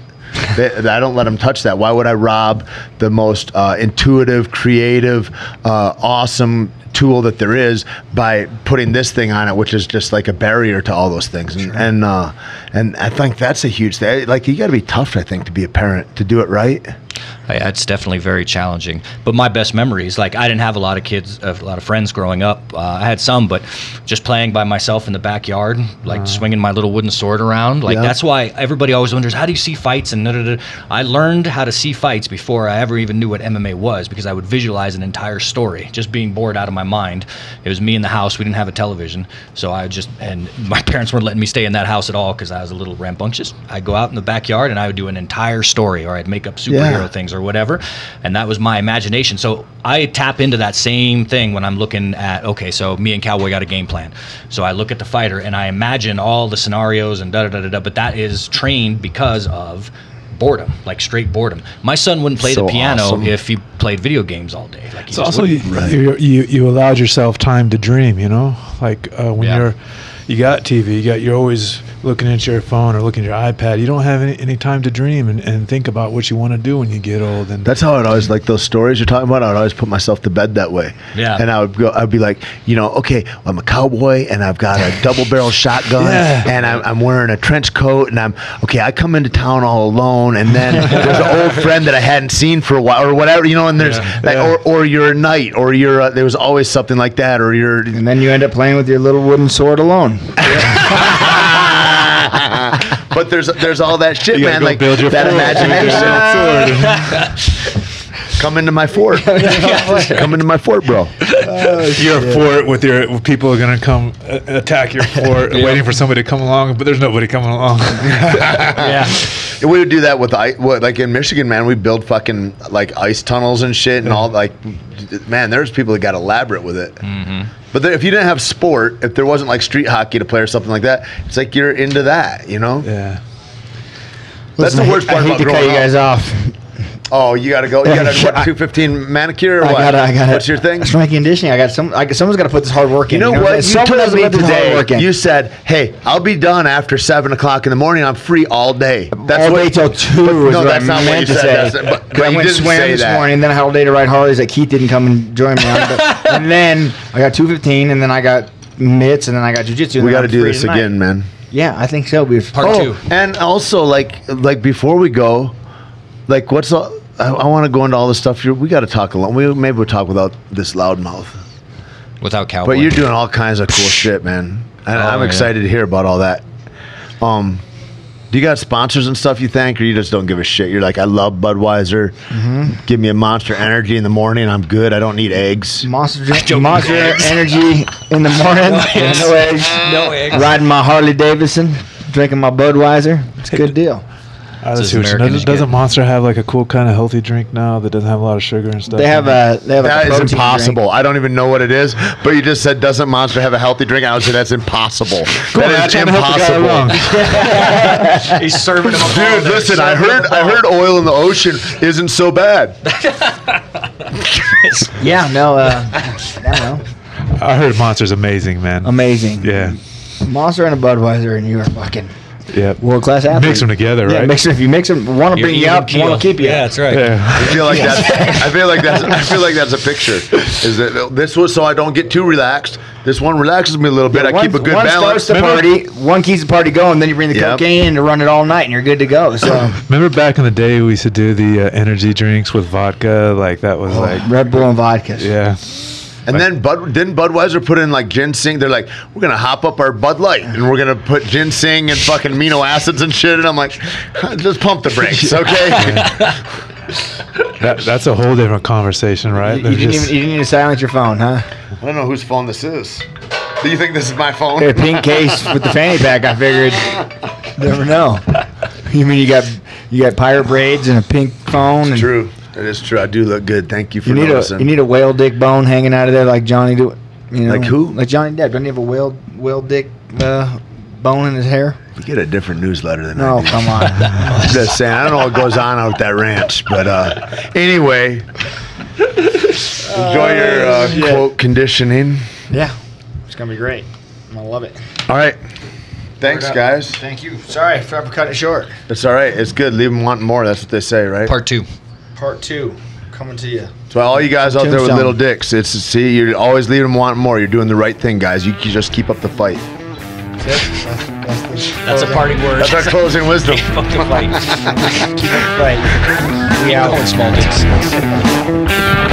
They, I don't let them touch that. Why would I rob the most uh, intuitive, creative, uh, awesome tool that there is by putting this thing on it, which is just like a barrier to all those things? And sure. and, uh, and I think that's a huge thing. Like you got to be tough, I think, to be a parent to do it right. Yeah, it's definitely very challenging. But my best memories, like I didn't have a lot of kids, a lot of friends growing up. Uh, I had some, but just playing by myself in the backyard, like uh, swinging my little wooden sword around. Like yeah. that's why everybody always wonders, how do you see fights? And da, da, da. I learned how to see fights before I ever even knew what M M A was, because I would visualize an entire story, just being bored out of my mind. It was me in the house. We didn't have a television. So I just, and my parents weren't letting me stay in that house at all because I was a little rambunctious. I'd go out in the backyard and I would do an entire story, or I'd make up superhero yeah. things or whatever, and that was my imagination. So I tap into that same thing when I'm looking at, okay, so me and Cowboy got a game plan. So I look at the fighter and I imagine all the scenarios and da da da da, da but that is trained because of boredom, like straight boredom. My son wouldn't play so the piano awesome. if he played video games all day. Like he so also you, right. you you allowed yourself time to dream, you know, like uh, when yeah. you're you got T V, you got you're always looking at your phone or looking at your iPad. You don't have any, any time to dream and, and think about what you want to do when you get old. And that's how I'd always, like those stories you're talking about, I'd always put myself to bed that way. Yeah. And I would go, I'd be like, you know, okay, I'm a cowboy and I've got a double barrel shotgun yeah. and I'm, I'm wearing a trench coat and I'm, okay, I come into town all alone, and then there's an old friend that I hadn't seen for a while or whatever, you know, and there's, yeah. like, yeah. Or, or you're a knight or you're, a, there was always something like that, or you're. And then you end up playing with your little wooden sword alone. But there's there's all that shit, you man. Like that imagination. Come into my fort. Come into my fort, bro. Oh, your fort with your people are gonna come uh, attack your fort, yeah. waiting for somebody to come along, but there's nobody coming along. Yeah. We would do that with ice, like in Michigan, man. We build fucking like ice tunnels and shit, and all like, man. There's people that got elaborate with it. Mm-hmm. But there, if you didn't have sport, if there wasn't like street hockey to play or something like that, it's like you're into that, you know? Yeah. That's Listen, the worst part I hate about to cut you guys off. Oh, you gotta go. You got a what, two fifteen manicure or I what? Gotta, I gotta, What's your thing? Strength conditioning. I got some. I, someone's got to put this hard work in. You know, you know what? You someone told me today. You said, "Hey, I'll be done after seven o'clock in the morning. I'm free all day." That's all day till two. But, is no, what that's I not meant what you said. To say. That's, but, but I you went didn't swam say this that. morning, and then I had all day to ride Harleys that Keith didn't come and join me on. But, and then I got two fifteen, and then I got mitts, and then I got jujitsu. We got to do this tonight. again, man. Yeah, I think so. We've part oh, two, and also like like before we go, like what's all. I, I want to go into all this stuff. You're, we got to talk alone. We maybe we'll talk without this loudmouth, without Cowboy. But you're doing all kinds of cool shit, man. And oh, I'm yeah. excited to hear about all that. Um, do you got sponsors and stuff you thank, or you just don't give a shit? You're like, I love Budweiser. Mm-hmm. Give me a Monster Energy in the morning. I'm good. I don't need eggs. Monster, Monster Energy in the morning. No eggs. No eggs. No eggs. Riding my Harley Davidson, drinking my Budweiser. It's a good deal. Uh, so does, doesn't Monster have like a cool kind of healthy drink now that doesn't have a lot of sugar and stuff? They have a. They have that a is impossible. Drink. I don't even know what it is. But you just said, doesn't Monster have a healthy drink? I would say that's impossible. Cool, that is impossible. He's serving him up. Dude, listen. I heard. I heard oil in the ocean isn't so bad. yeah. No. Uh, I don't know. I heard Monster's amazing, man. Amazing. Yeah. Monster and a Budweiser, and you are fucking. Yeah, world class athlete. Mix them together, right? Yeah, mix them. If you mix them, want to bring you up, want to keep you. Yeah, that's right. Yeah. I feel like that's. I feel like that's. I feel like that's a picture. Is that this was so I don't get too relaxed. This one relaxes me a little bit. Yeah, I one, keep a good one balance. Starts the party, one keeps the party going. Then you bring the yep. cocaine in to run it all night, and you're good to go. So remember back in the day, we used to do the uh, energy drinks with vodka. Like that was oh, like Red Bull and vodka. Yeah. And like, then Bud didn't Budweiser put in like ginseng? They're like, we're gonna hop up our Bud Light and we're gonna put ginseng and fucking amino acids and shit. And I'm like, just pump the brakes, okay? that, that's a whole different conversation, right? You, you, didn't just, even, you didn't even silence your phone, huh? I don't know whose phone this is. Do you think this is my phone? A pink case with the fanny pack. I figured. Never know. You mean you got you got pirate braids and a pink phone? It's and true. It is true. I do look good. Thank you for you need noticing. A, you need a whale dick bone hanging out of there like Johnny do. You know, like who? Like Johnny Depp. Doesn't he have a whale whale dick uh, bone in his hair? You get a different newsletter than no, I do. Oh, come on. I'm just saying. I don't know what goes on out at that ranch, but uh, anyway, enjoy your uh, yeah. quote conditioning. Yeah. It's going to be great. I'm going to love it. All right. Thanks, guys. Thank you. Sorry for cutting it short. It's all right. It's good. Leave them wanting more. That's what they say, right? Part two. Part two. Coming to you. So all you guys out Tombstone. There with little dicks, it's see, you're always leaving them wanting more. You're doing the right thing, guys. You, you just keep up the fight. That's, that's, that's, the that's a party word. That's our closing wisdom. Keep up the fight. Keep up the fight. We out. Small dicks.